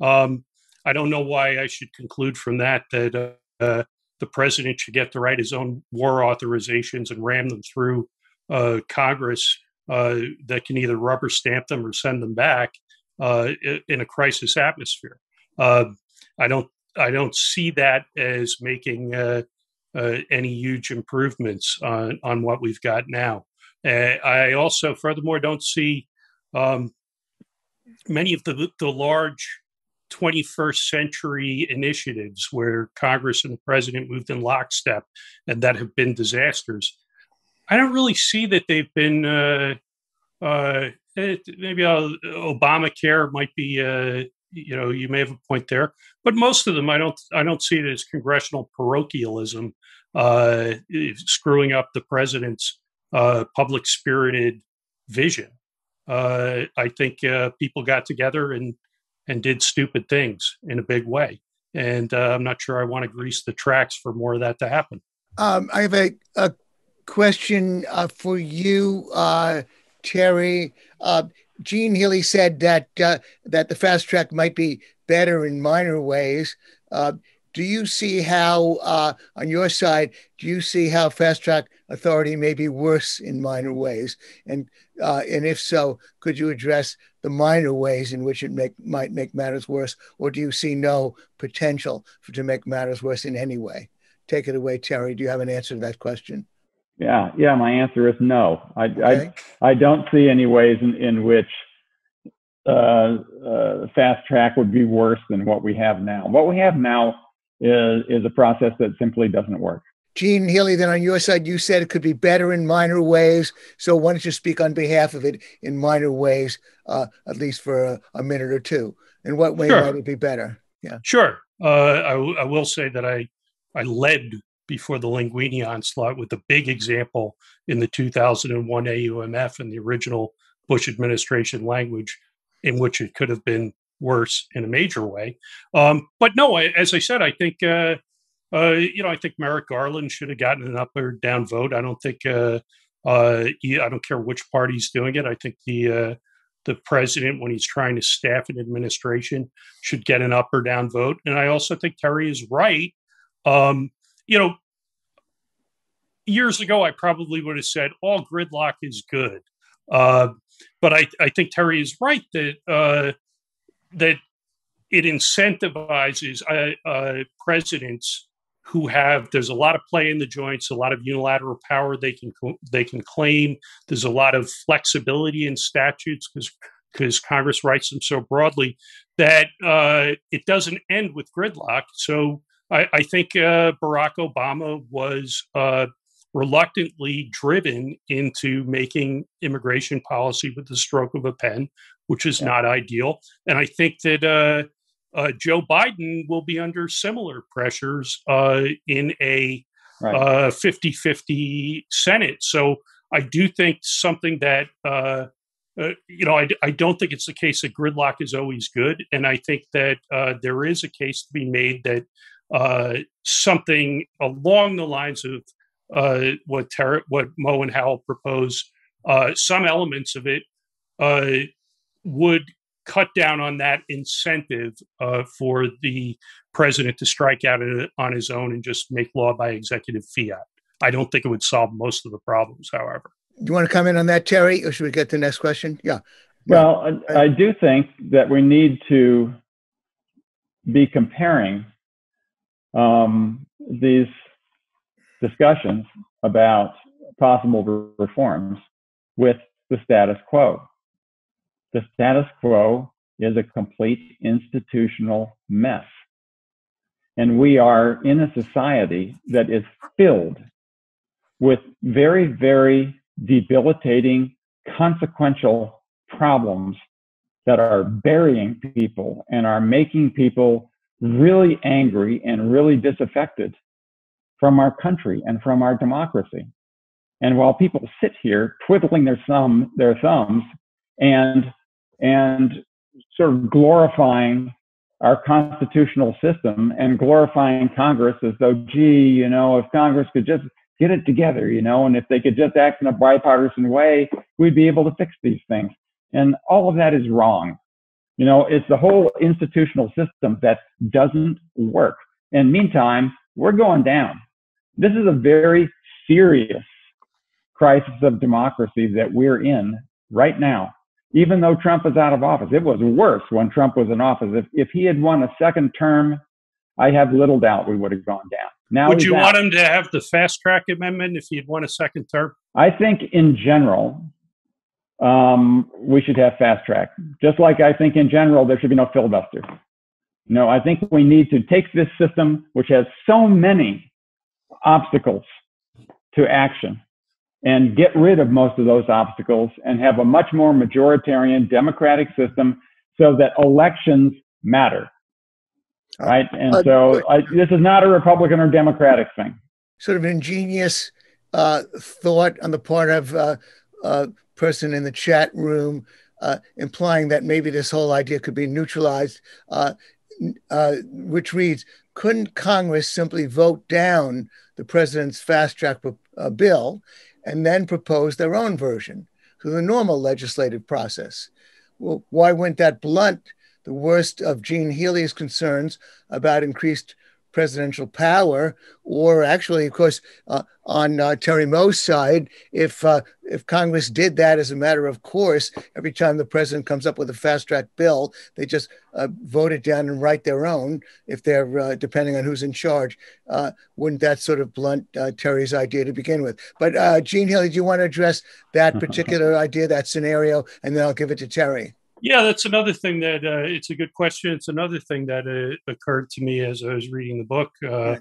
Um, I don't know why I should conclude from that that uh, the president should get to write his own war authorizations and ram them through uh, Congress uh, that can either rubber stamp them or send them back uh, in a crisis atmosphere. Uh, I don't I don't see that as making uh, Uh, any huge improvements on, on what we've got now. Uh, I also, furthermore, don't see um, many of the, the large twenty-first century initiatives where Congress and the president moved in lockstep and that have been disasters. I don't really see that they've been uh, uh, it, maybe uh, Obamacare might be, uh, you know, you may have a point there, but most of them, I don't, I don't see it as congressional parochialism, uh, screwing up the president's uh, public-spirited vision. Uh, I think uh, people got together and and did stupid things in a big way, and uh, I'm not sure I want to grease the tracks for more of that to happen. Um, I have a, a question uh, for you, uh, Terry. Uh, Gene Healy said that uh, that the fast track might be better in minor ways. Uh, do you see how, uh, on your side, do you see how fast track authority may be worse in minor ways? And uh, and if so, could you address the minor ways in which it make, might make matters worse? Or do you see no potential for, to make matters worse in any way? Take it away, Terry. Do you have an answer to that question? Yeah, yeah. My answer is no. I okay. I, I don't see any ways in, in which uh, uh, fast track would be worse than what we have now. What we have now is is a process that simply doesn't work. Gene Healy, then on your side, you said it could be better in minor ways. So why don't you speak on behalf of it in minor ways, uh, at least for a, a minute or two? In what way sure. might it be better? Yeah, sure. Uh, I, w- I will say that I I led before the Linguini onslaught with a big example in the two thousand one A U M F and the original Bush administration language in which it could have been worse in a major way. Um, but no, I, as I said, I think, uh, uh, you know, I think Merrick Garland should have gotten an up or down vote. I don't think, uh, uh, I don't care which party's doing it. I think the, uh, the president, when he's trying to staff an administration, should get an up or down vote. And I also think Terry is right. Um, you know, years ago, I probably would have said all gridlock is good. Uh, but I, I think Terry is right that uh, that it incentivizes uh, uh, presidents who have, there's a lot of play in the joints, a lot of unilateral power they can they can claim. There's a lot of flexibility in statutes because because Congress writes them so broadly that uh, it doesn't end with gridlock. So I, I think uh, Barack Obama was uh, reluctantly driven into making immigration policy with the stroke of a pen, which is yeah. not ideal. And I think that uh, uh, Joe Biden will be under similar pressures uh, in a right. uh, fifty-fifty Senate. So I do think something that, uh, uh, you know, I, I don't think it's the case that gridlock is always good. And I think that uh, there is a case to be made that Uh, something along the lines of uh, what Ter- what Moe and Howell propose, uh, some elements of it uh, would cut down on that incentive uh, for the president to strike out on his own and just make law by executive fiat. I don't think it would solve most of the problems, however. Do you want to comment on that, Terry, or should we get to the next question? Yeah. Well, I, I do think that we need to be comparing Um, these discussions about possible reforms with the status quo. The status quo is a complete institutional mess. And we are in a society that is filled with very, very debilitating, consequential problems that are burying people and are making people really angry and really disaffected from our country and from our democracy. And while people sit here twiddling their thumb, their thumbs and, and sort of glorifying our constitutional system and glorifying Congress as though, gee, you know, if Congress could just get it together, you know, and if they could just act in a bipartisan way, we'd be able to fix these things. And all of that is wrong. You know, it's the whole institutional system that doesn't work. And meantime, we're going down. This is a very serious crisis of democracy that we're in right now. Even though Trump is out of office, it was worse when Trump was in office. If, if he had won a second term, I have little doubt we would have gone down. Now, would you out. want him to have the fast track amendment if he had won a second term? I think in general, Um, we should have fast track. Just like I think in general, there should be no filibuster. No, I think we need to take this system, which has so many obstacles to action, and get rid of most of those obstacles and have a much more majoritarian democratic system so that elections matter, right? And uh, so I, this is not a Republican or Democratic thing. Sort of ingenious uh, thought on the part of uh, a person in the chat room, uh, implying that maybe this whole idea could be neutralized, uh, uh, which reads, couldn't Congress simply vote down the president's fast track uh, bill and then propose their own version through the normal legislative process? Well, why wouldn't that blunt the worst of Gene Healy's concerns about increased presidential power, or actually, of course, uh, on uh, Terry Moe's side, if uh, if Congress did that as a matter of course, every time the president comes up with a fast track bill, they just uh, vote it down and write their own, if they're uh, depending on who's in charge. Uh, wouldn't that sort of blunt uh, Terry's idea to begin with? But uh, Gene Healy, do you want to address that particular idea, that scenario, and then I'll give it to Terry. Yeah, that's another thing that uh, it's a good question. It's another thing that uh, occurred to me as I was reading the book. Uh,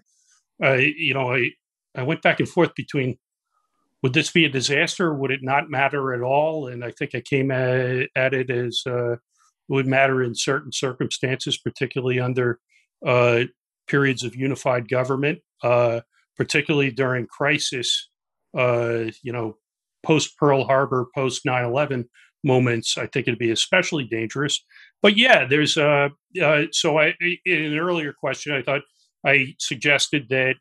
I, you know, I, I went back and forth between, would this be a disaster? Would it not matter at all? And I think I came at, at it as uh, it would matter in certain circumstances, particularly under uh, periods of unified government, uh, particularly during crisis, uh, you know, post Pearl Harbor, post nine eleven. Moments, I think it'd be especially dangerous. But yeah, there's a, uh, uh, so I, in an earlier question, I thought I suggested that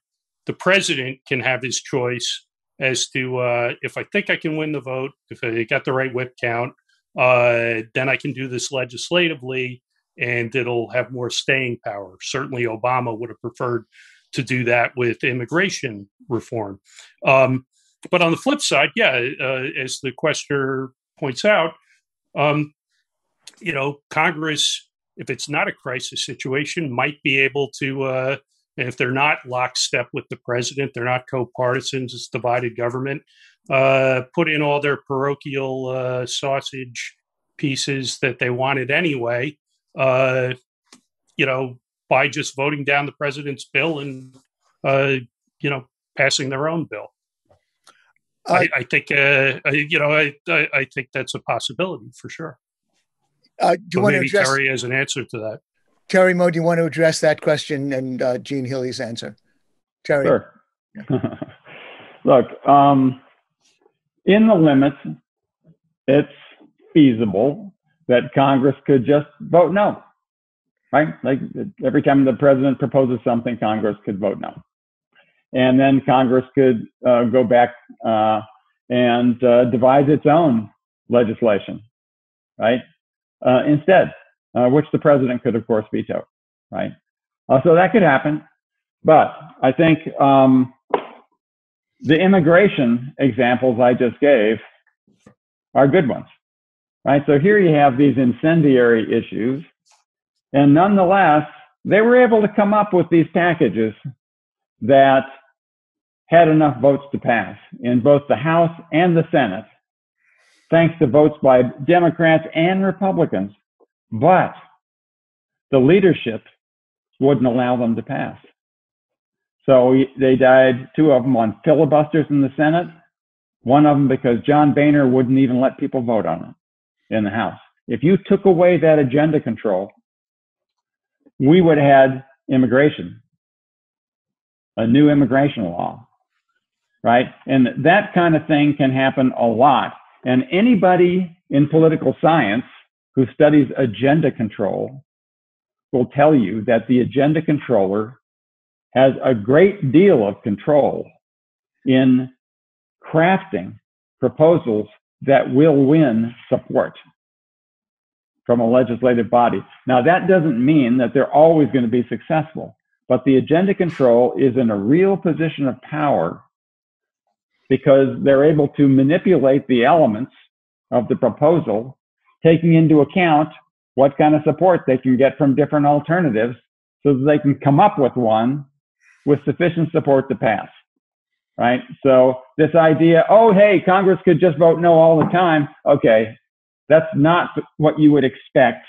the president can have his choice as to uh, if I think I can win the vote, if I got the right whip count, uh, then I can do this legislatively and it'll have more staying power. Certainly Obama would have preferred to do that with immigration reform. Um, but on the flip side, yeah, uh, as the questioner points out, um, you know, Congress, if it's not a crisis situation, might be able to, uh, and if they're not lockstep with the president, they're not co-partisans, it's divided government, uh, put in all their parochial uh, sausage pieces that they wanted anyway, uh, you know, by just voting down the president's bill and, uh, you know, passing their own bill. I, I think, uh, I, you know, I, I, I think that's a possibility for sure. Uh, do you want maybe to address, Terry has an answer to that. Terry Moe, do you want to address that question and uh, Gene Healy's answer? Terry. Sure. Yeah. Look, um, in the limits, it's feasible that Congress could just vote no, right? Like every time the president proposes something, Congress could vote no. And then Congress could uh, go back uh, and uh, devise its own legislation, right? Uh, instead, uh, which the president could, of course, veto, right? Uh, so that could happen. But I think um, the immigration examples I just gave are good ones, right? So here you have these incendiary issues. And nonetheless, they were able to come up with these packages that had enough votes to pass in both the House and the Senate, thanks to votes by Democrats and Republicans, but the leadership wouldn't allow them to pass. So they died, two of them on filibusters in the Senate, one of them because John Boehner wouldn't even let people vote on it in the House. If you took away that agenda control, we would have had immigration, a new immigration law, right? And that kind of thing can happen a lot. And anybody in political science who studies agenda control will tell you that the agenda controller has a great deal of control in crafting proposals that will win support from a legislative body. Now, that doesn't mean that they're always going to be successful. But the agenda control is in a real position of power because they're able to manipulate the elements of the proposal, taking into account what kind of support they can get from different alternatives so that they can come up with one with sufficient support to pass, right? So this idea, oh, hey, Congress could just vote no all the time. Okay, that's not what you would expect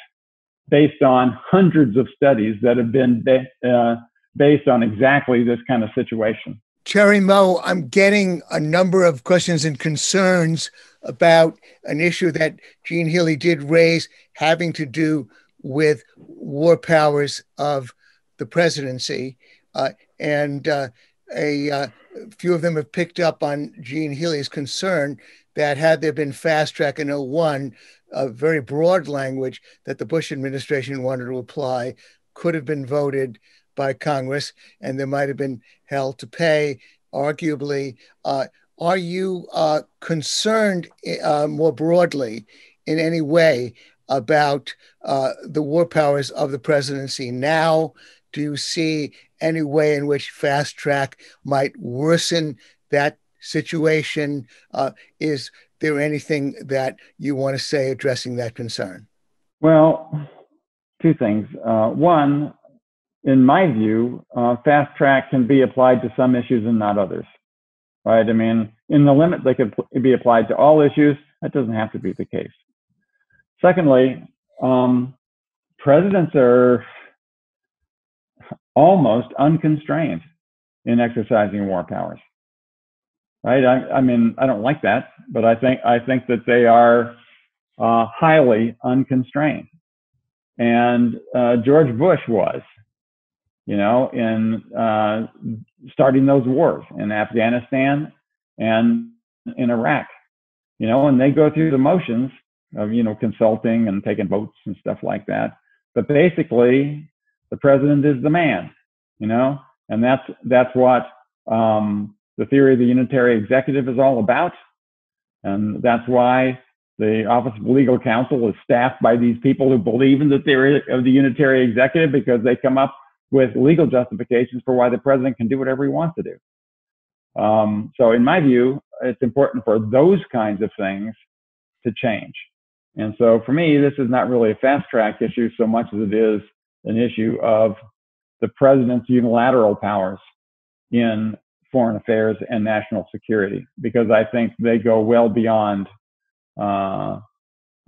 based on hundreds of studies that have been ba uh, based on exactly this kind of situation. Terry Moe, I'm getting a number of questions and concerns about an issue that Gene Healy did raise having to do with war powers of the presidency. Uh, and uh, a uh, few of them have picked up on Gene Healy's concern that had there been fast track in oh one, a very broad language that the Bush administration wanted to apply could have been voted by Congress, and there might have been hell to pay, arguably. Uh, are you uh, concerned uh, more broadly in any way about uh, the war powers of the presidency now? Do you see any way in which fast track might worsen that situation? Uh, is there anything that you want to say addressing that concern? Well, two things. Uh, one, in my view, uh, fast track can be applied to some issues and not others, right? I mean, in the limit, they could be applied to all issues. That doesn't have to be the case. Secondly, um, presidents are almost unconstrained in exercising war powers, right? I, I mean, I don't like that, but I think I think that they are uh, highly unconstrained, and uh, George Bush was. You know, in uh, starting those wars in Afghanistan and in Iraq, you know, and they go through the motions of, you know, consulting and taking votes and stuff like that. But basically, the president is the man, you know, and that's that's what um, the theory of the unitary executive is all about. And that's why the Office of Legal Counsel is staffed by these people who believe in the theory of the unitary executive, because they come up with legal justifications for why the president can do whatever he wants to do. Um, so in my view, it's important for those kinds of things to change. And so for me, this is not really a fast track issue so much as it is an issue of the president's unilateral powers in foreign affairs and national security, because I think they go well beyond uh,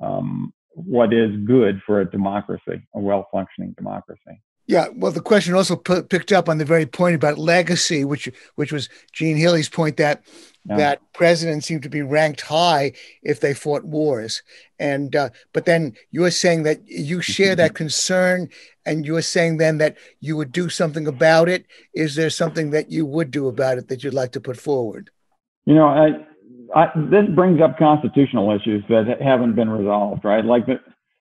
um, what is good for a democracy, a well-functioning democracy. Yeah, well, the question also p- picked up on the very point about legacy, which which was Gene Healy's point that yeah. that presidents seem to be ranked high if they fought wars, and uh, but then you're saying that you share that concern, and you're saying then that you would do something about it. Is there something that you would do about it that you'd like to put forward? You know, I, I, this brings up constitutional issues that haven't been resolved, right? Like the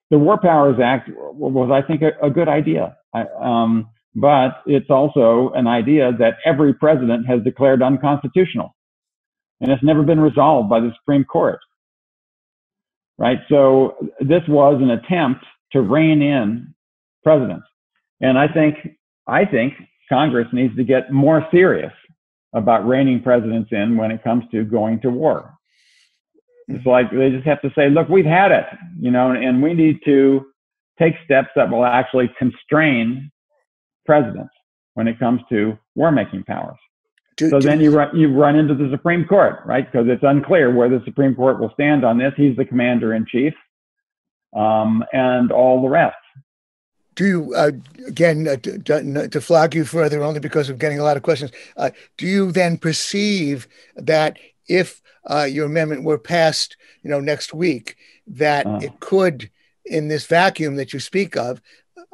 the War Powers Act was, I think, a, a good idea. I, um, but it's also an idea that every president has declared unconstitutional, and it's never been resolved by the Supreme Court, right? So this was an attempt to rein in presidents. And I think, I think Congress needs to get more serious about reining presidents in when it comes to going to war. It's like they just have to say, look, we've had it, you know, and we need to take steps that will actually constrain presidents when it comes to war-making powers. Do, so do, then you run, you run into the Supreme Court, right? Because it's unclear where the Supreme Court will stand on this. He's the commander-in-chief um, and all the rest. Do you, uh, again, uh, to, to flog you further, only because I'm getting a lot of questions, uh, do you then perceive that if uh, your amendment were passed, you know, next week, that uh. it could, in this vacuum that you speak of,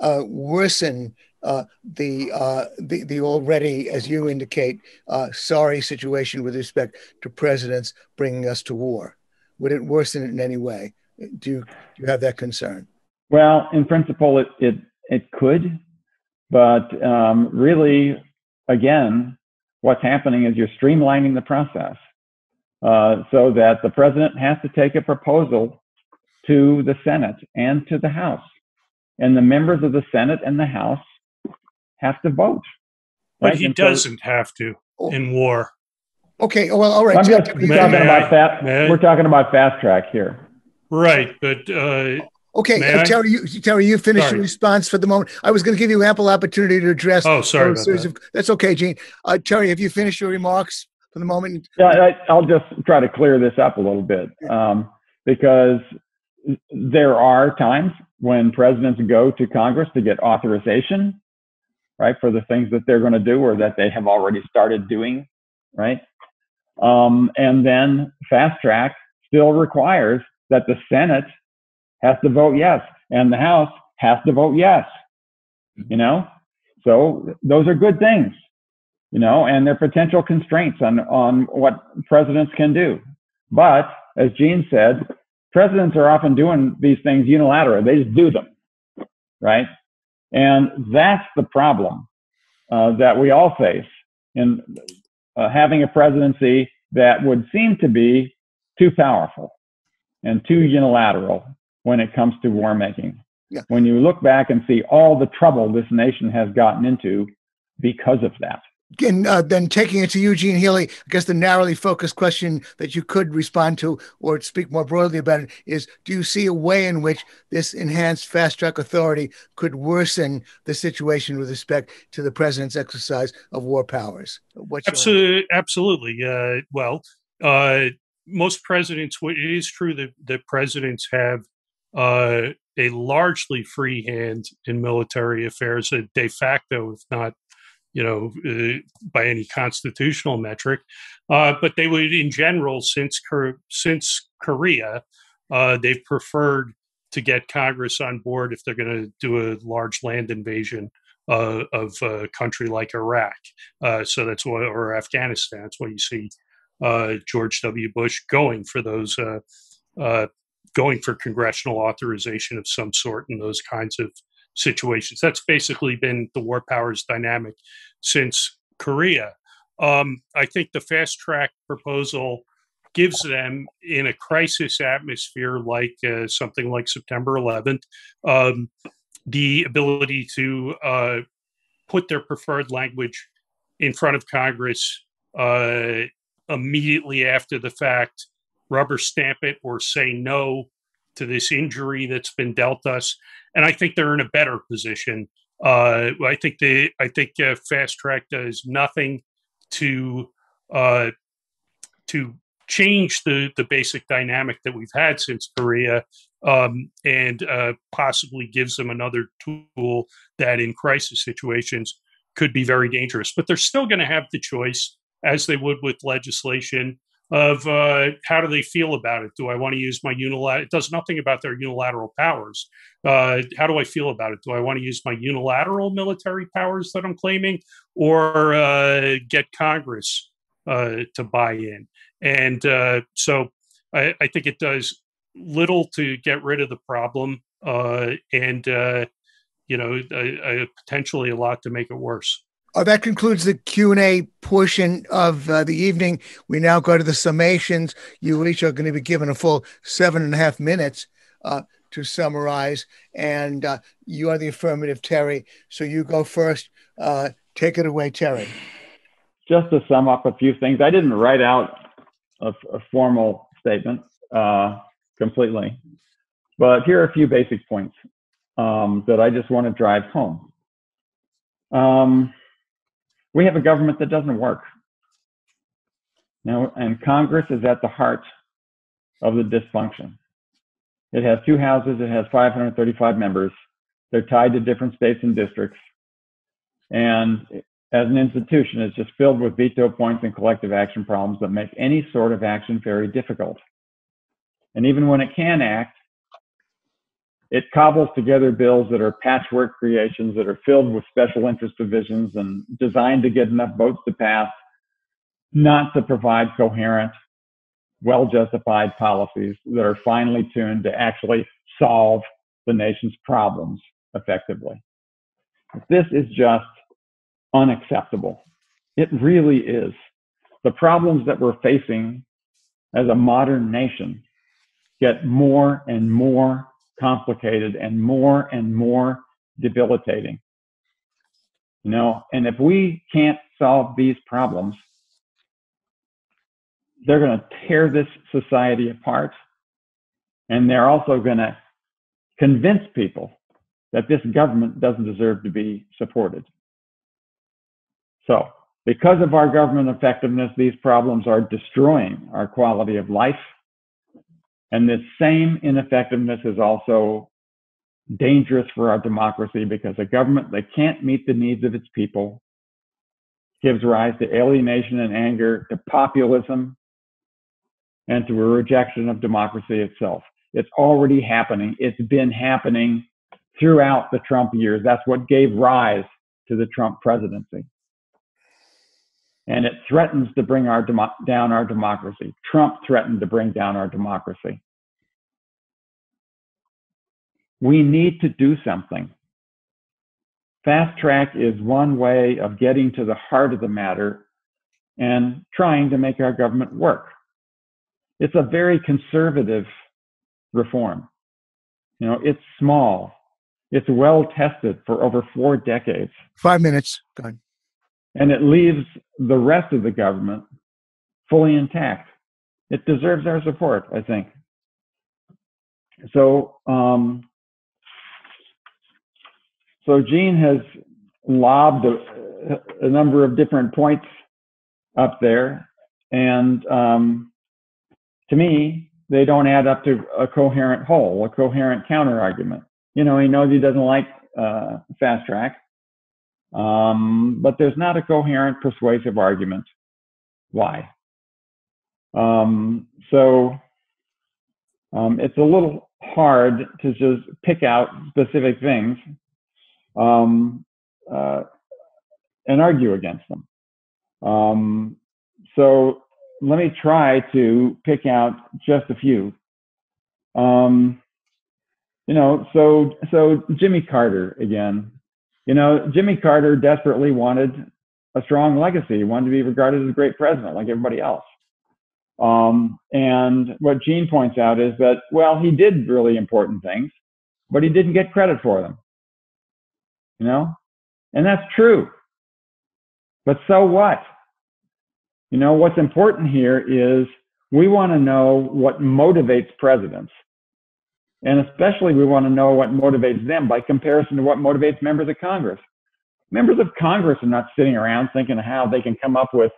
uh, worsen uh, the, uh, the the already, as you indicate, uh, sorry situation with respect to presidents bringing us to war? Would it worsen it in any way? Do you, do you have that concern? Well, in principle, it it, it could, but um, really, again, what's happening is you're streamlining the process uh, so that the president has to take a proposal to the Senate and to the House, and the members of the Senate and the House have to vote. Right? But he and doesn't so, have to oh. in war. Okay. Well, all right. I'm just, may, talking may about I, fast, we're talking about fast track here. Right. But uh, okay, uh, Terry, you, Terry, you finish sorry. your response for the moment. I was going to give you ample opportunity to address. Oh, sorry. About that. Of, that's okay, Gene. Uh, Terry, have you finished your remarks for the moment? Yeah, I, I'll just try to clear this up a little bit um, because there are times when presidents go to Congress to get authorization, right, for the things that they're going to do or that they have already started doing right? Um, and then fast track still requires that the Senate has to vote yes and the House has to vote yes, you know? So those are good things, you know, and they're potential constraints on, on what presidents can do. But as Gene said, presidents are often doing these things unilaterally. They just do them, right? And that's the problem uh, that we all face in uh, having a presidency that would seem to be too powerful and too unilateral when it comes to war making. Yeah. When you look back and see all the trouble this nation has gotten into because of that. And uh, then taking it to you, Gene Healy, I guess the narrowly focused question that you could respond to or speak more broadly about it is, do you see a way in which this enhanced fast-track authority could worsen the situation with respect to the president's exercise of war powers? What's Absolutely. Absolutely. Uh, well, uh, most presidents, it is true that, that presidents have uh, a largely free hand in military affairs, a de facto, if not you know, uh, by any constitutional metric, uh, but they would, in general, since since Korea, uh, they've preferred to get Congress on board if they're going to do a large land invasion uh, of a country like Iraq. Uh, so that's why, or Afghanistan. That's why you see uh, George W. Bush going for those, uh, uh, going for congressional authorization of some sort in those kinds of situations. That's basically been the war powers dynamic since Korea. Um, I think the fast track proposal gives them, in a crisis atmosphere like uh, something like September eleventh, um, the ability to uh, put their preferred language in front of Congress uh, immediately after the fact, rubber stamp it or say no to this injury that's been dealt us. And I think they're in a better position. Uh, I think they, I think uh, fast track does nothing to uh, to change the the basic dynamic that we've had since Korea, um, and uh, possibly gives them another tool that, in crisis situations, could be very dangerous. But they're still going to have the choice, as they would with legislation, of uh, how do they feel about it? Do I want to use my unilateral? It does nothing about their unilateral powers. Uh, how do I feel about it? Do I want to use my unilateral military powers that I'm claiming, or uh, get Congress uh, to buy in? And uh, so I, I think it does little to get rid of the problem, uh, and uh, you know, uh, uh, potentially a lot to make it worse. Oh, that concludes the Q and A portion of uh, the evening. We now go to the summations. You each are going to be given a full seven and a half minutes uh, to summarize. And uh, you are the affirmative, Terry. So you go first. Uh, take it away, Terry. Just to sum up a few things, I didn't write out a, a formal statement uh, completely, but here are a few basic points um, that I just want to drive home. Um, We have a government that doesn't work. Now, and Congress is at the heart of the dysfunction. It has two houses, it has five hundred thirty-five members. They're tied to different states and districts. And as an institution, it's just filled with veto points and collective action problems that make any sort of action very difficult. And even when it can act, it cobbles together bills that are patchwork creations that are filled with special interest divisions and designed to get enough votes to pass, not to provide coherent, well-justified policies that are finely tuned to actually solve the nation's problems effectively. This is just unacceptable. It really is. The problems that we're facing as a modern nation get more and more complicated and more and more debilitating, you know, and if we can't solve these problems, they're going to tear this society apart. And they're also going to convince people that this government doesn't deserve to be supported. So because of our government effectiveness, these problems are destroying our quality of life. And this same ineffectiveness is also dangerous for our democracy, because a government that can't meet the needs of its people gives rise to alienation and anger, to populism, and to a rejection of democracy itself. It's already happening. It's been happening throughout the Trump years. That's what gave rise to the Trump presidency. And it threatens to bring our demo- down our democracy. Trump threatened to bring down our democracy. We need to do something. Fast track is one way of getting to the heart of the matter and trying to make our government work. It's a very conservative reform. You know, it's small. It's well tested for over four decades. Five minutes. Go ahead. And it leaves the rest of the government fully intact. It deserves our support, I think. So, um, so Gene has lobbed a, a number of different points up there, and um, to me, they don't add up to a coherent whole, a coherent counter-argument. You know, he knows he doesn't like uh, fast track, um, but there's not a coherent, persuasive argument why. Um, so um, it's a little hard to just pick out specific things um, uh, and argue against them. Um, so let me try to pick out just a few. Um, You know, so so Jimmy Carter again. You know, Jimmy Carter desperately wanted a strong legacy. He wanted to be regarded as a great president, like everybody else. Um, and what Gene points out is that, well, he did really important things, but he didn't get credit for them. You know, and that's true. But so what? You know, what's important here is we want to know what motivates presidents. And especially we want to know what motivates them by comparison to what motivates members of Congress. Members of Congress are not sitting around thinking how they can come up with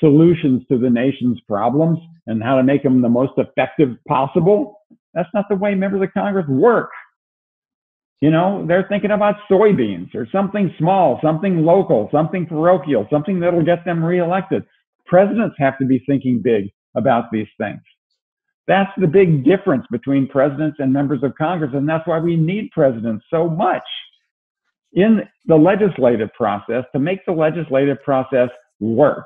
solutions to the nation's problems and how to make them the most effective possible. That's not the way members of Congress work. You know, they're thinking about soybeans or something small, something local, something parochial, something that'll get them reelected. Presidents have to be thinking big about these things. That's the big difference between presidents and members of Congress, and that's why we need presidents so much in the legislative process to make the legislative process work,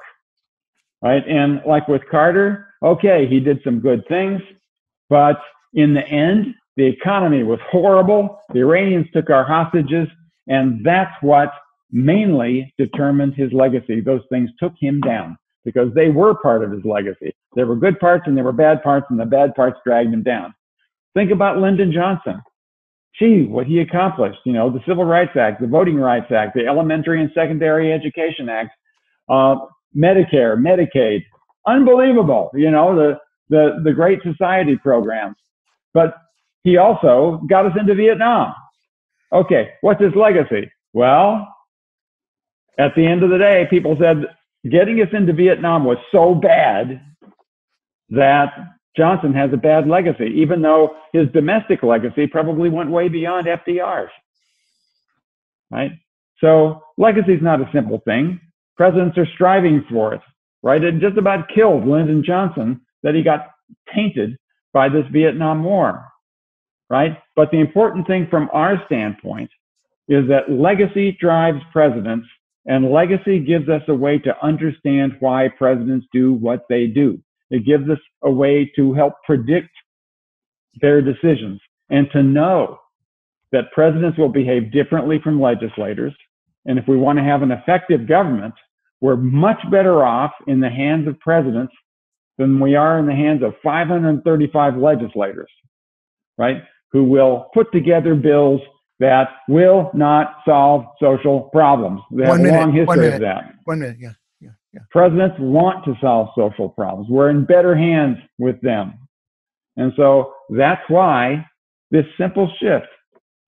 right? And like with Carter, okay, he did some good things, but in the end, the economy was horrible, the Iranians took our hostages, and that's what mainly determined his legacy. Those things took him down, because they were part of his legacy. There were good parts and there were bad parts, and the bad parts dragged him down. Think about Lyndon Johnson. Gee, what he accomplished, you know, the Civil Rights Act, the Voting Rights Act, the Elementary and Secondary Education Act, uh, Medicare, Medicaid, unbelievable, you know, the, the, the Great Society programs. But he also got us into Vietnam. Okay, what's his legacy? Well, at the end of the day, people said, getting us into Vietnam was so bad that Johnson has a bad legacy, even though his domestic legacy probably went way beyond F D R's, right? So legacy is not a simple thing. Presidents are striving for it, right? It just about killed Lyndon Johnson that he got tainted by this Vietnam War, right? But the important thing from our standpoint is that legacy drives presidents, and legacy gives us a way to understand why presidents do what they do. It gives us a way to help predict their decisions and to know that presidents will behave differently from legislators. And if we want to have an effective government, we're much better off in the hands of presidents than we are in the hands of five hundred thirty-five legislators, right? Who will put together bills that will not solve social problems. They have a long history of that. One minute, yeah, yeah, yeah. Presidents want to solve social problems. We're in better hands with them. And so that's why this simple shift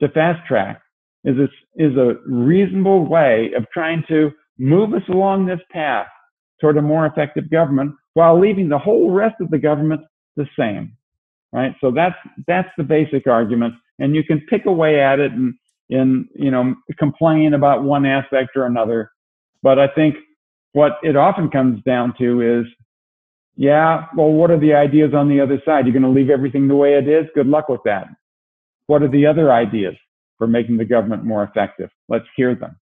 to fast track is a, is a reasonable way of trying to move us along this path toward a more effective government while leaving the whole rest of the government the same, right? So that's, that's the basic argument. And you can pick away at it and, and, you know, complain about one aspect or another. But I think what it often comes down to is, yeah, well, what are the ideas on the other side? You're going to leave everything the way it is? Good luck with that. What are the other ideas for making the government more effective? Let's hear them,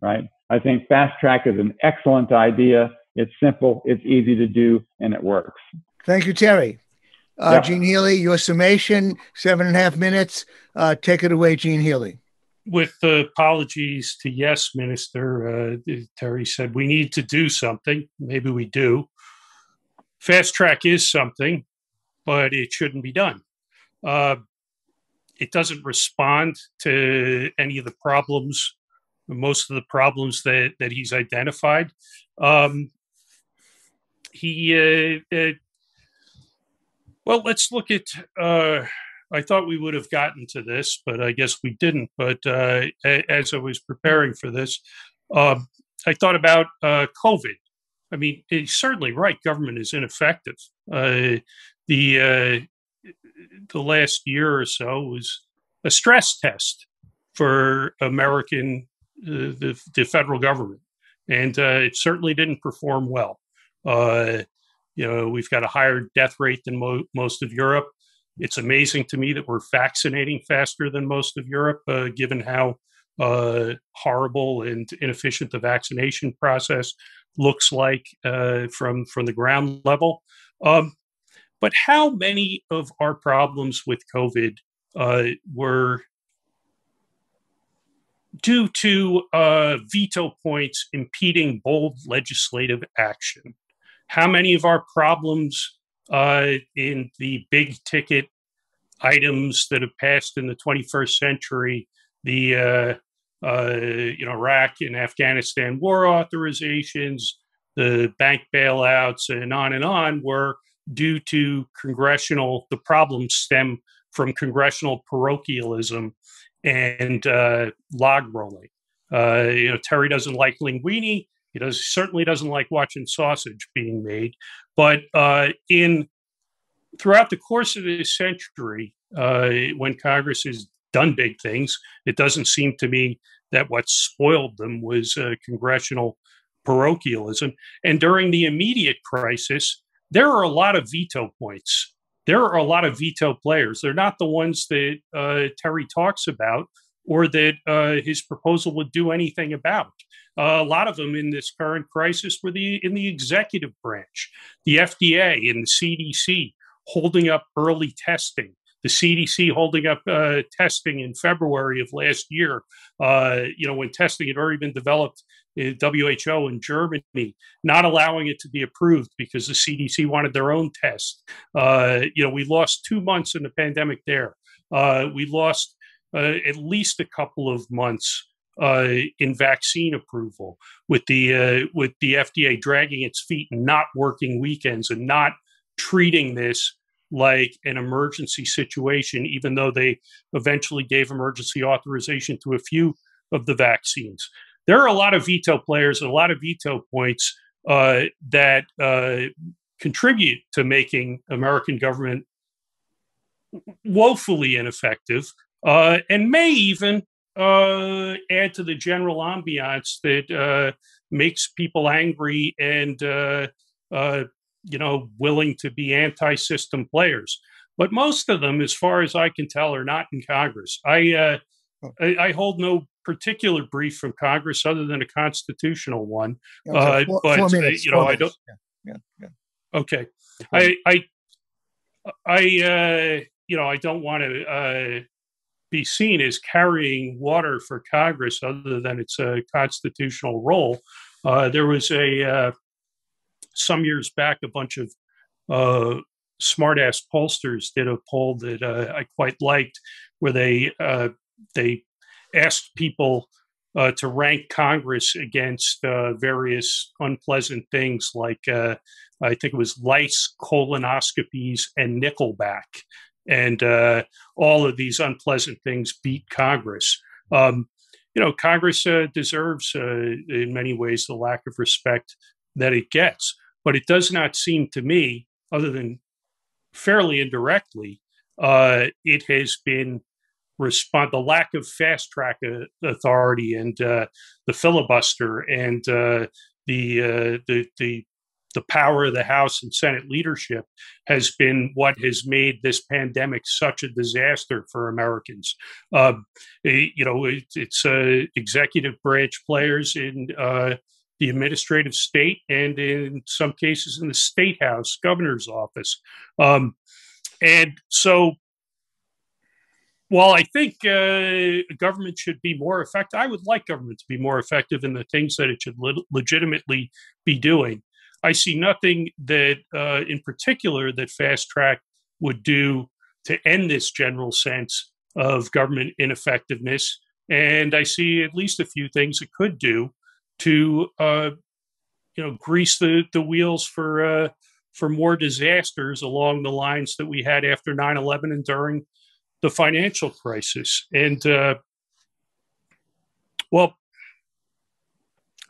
right? I think fast track is an excellent idea. It's simple, it's easy to do, and it works. Thank you, Terry. Uh, yep. Gene Healy, your summation, seven and a half minutes. Uh, take it away, Gene Healy. With uh, apologies to yes, Minister, uh, Terry said we need to do something. Maybe we do. Fast track is something, but it shouldn't be done. Uh, it doesn't respond to any of the problems, most of the problems that, that he's identified. Um, he, uh, uh, well, let's look at, uh, I thought we would have gotten to this, but I guess we didn't. But uh, as I was preparing for this, uh, I thought about uh, COVID. I mean, it's certainly right. Government is ineffective. Uh, the uh, the last year or so was a stress test for American uh, the the federal government, and uh, it certainly didn't perform well. Uh, you know, we've got a higher death rate than mo most of Europe. It's amazing to me that we're vaccinating faster than most of Europe, uh, given how uh, horrible and inefficient the vaccination process looks like uh, from, from the ground level. Um, but how many of our problems with COVID uh, were due to uh, veto points impeding bold legislative action? How many of our problems uh, in the big ticket items that have passed in the twenty-first century, the uh, Uh, you know, Iraq and Afghanistan war authorizations, the bank bailouts, and on and on were due to congressional, the problems stem from congressional parochialism and uh, log rolling. Uh, you know, Terry doesn't like linguine. He does, certainly doesn't like watching sausage being made. But uh, in throughout the course of this century, uh, when Congress is done big things, it doesn't seem to me that what spoiled them was uh, congressional parochialism. And during the immediate crisis, there are a lot of veto points. There are a lot of veto players. They're not the ones that uh, Terry talks about or that uh, his proposal would do anything about. Uh, a lot of them in this current crisis were the, in the executive branch, the F D A and the C D C holding up early testing. The C D C holding up uh, testing in February of last year, uh, you know, when testing had already been developed in W H O in Germany, not allowing it to be approved because the C D C wanted their own test. Uh, you know, we lost two months in the pandemic there. Uh, we lost uh, at least a couple of months uh, in vaccine approval with the uh, with the F D A dragging its feet and not working weekends and not treating this like an emergency situation, even though they eventually gave emergency authorization to a few of the vaccines. There are a lot of veto players and a lot of veto points uh, that uh, contribute to making American government woefully ineffective uh, and may even uh, add to the general ambiance that uh, makes people angry and uh, uh, you know, willing to be anti-system players. But most of them, as far as I can tell, are not in Congress. I, uh, I, I hold no particular brief from Congress other than a constitutional one. Yeah, uh, four, but, four minutes, uh, you know, I don't. Yeah, yeah, yeah. Okay. I, I, I uh, you know, I don't want to uh, be seen as carrying water for Congress other than its uh, constitutional role. Uh, there was a, uh, some years back, a bunch of uh, smart-ass pollsters did a poll that uh, I quite liked, where they uh, they asked people uh, to rank Congress against uh, various unpleasant things, like uh, I think it was lice, colonoscopies, and Nickelback, and uh, all of these unpleasant things beat Congress. Um, you know, Congress uh, deserves, uh, in many ways, the lack of respect that it gets. But it does not seem to me, other than fairly indirectly, uh, it has been respond the lack of fast track uh, authority and uh, the filibuster and uh, the uh, the the the power of the House and Senate leadership has been what has made this pandemic such a disaster for Americans. Uh, you know, it, it's uh, executive branch players in uh, the administrative state, and in some cases in the state house, governor's office. Um, and so while I think uh, government should be more effective, I would like government to be more effective in the things that it should le- legitimately be doing. I see nothing that, uh, in particular, that Fast Track would do to end this general sense of government ineffectiveness. And I see at least a few things it could do to, uh, you know, grease the, the wheels for uh, for more disasters along the lines that we had after nine eleven and during the financial crisis. And, uh, well,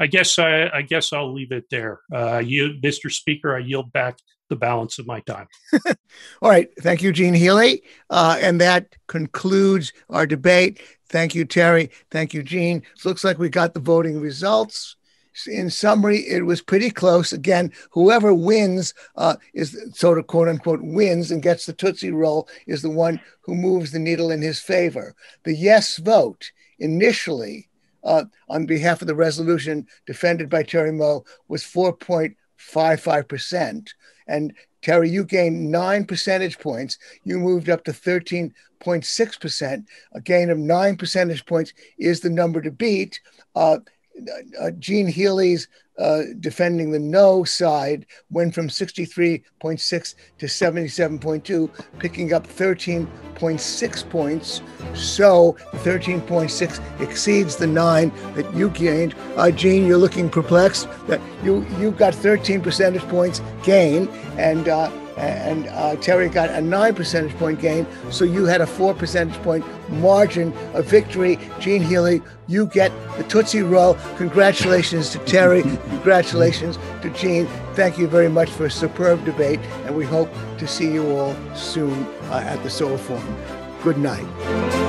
I guess I, I guess I'll leave it there. Uh, you, Mister Speaker, I yield back the balance of my time. All right. Thank you, Gene Healy. Uh, and that concludes our debate. Thank you, Terry. Thank you, Gene. Looks like we got the voting results. In summary, it was pretty close. Again, whoever wins uh, is sort of quote unquote wins and gets the Tootsie Roll is the one who moves the needle in his favor. The yes vote initially Uh, on behalf of the resolution defended by Terry Moe was four point five five percent. And Terry, you gained nine percentage points. You moved up to thirteen point six percent. A gain of nine percentage points is the number to beat. Uh, uh, Gene Healy's uh, defending the no side went from sixty-three point six to seventy-seven point two, picking up thirteen point six points. So thirteen point six exceeds the nine that you gained. Uh, Gene, you're looking perplexed that you, you got thirteen percentage points gain, and uh, and uh, Terry got a nine percentage point gain. So you had a four percentage point margin of victory. Gene Healy, you get the Tootsie Roll. Congratulations to Terry. Congratulations to Gene. Thank you very much for a superb debate, and we hope to see you all soon uh, at the Soho Forum. Good night.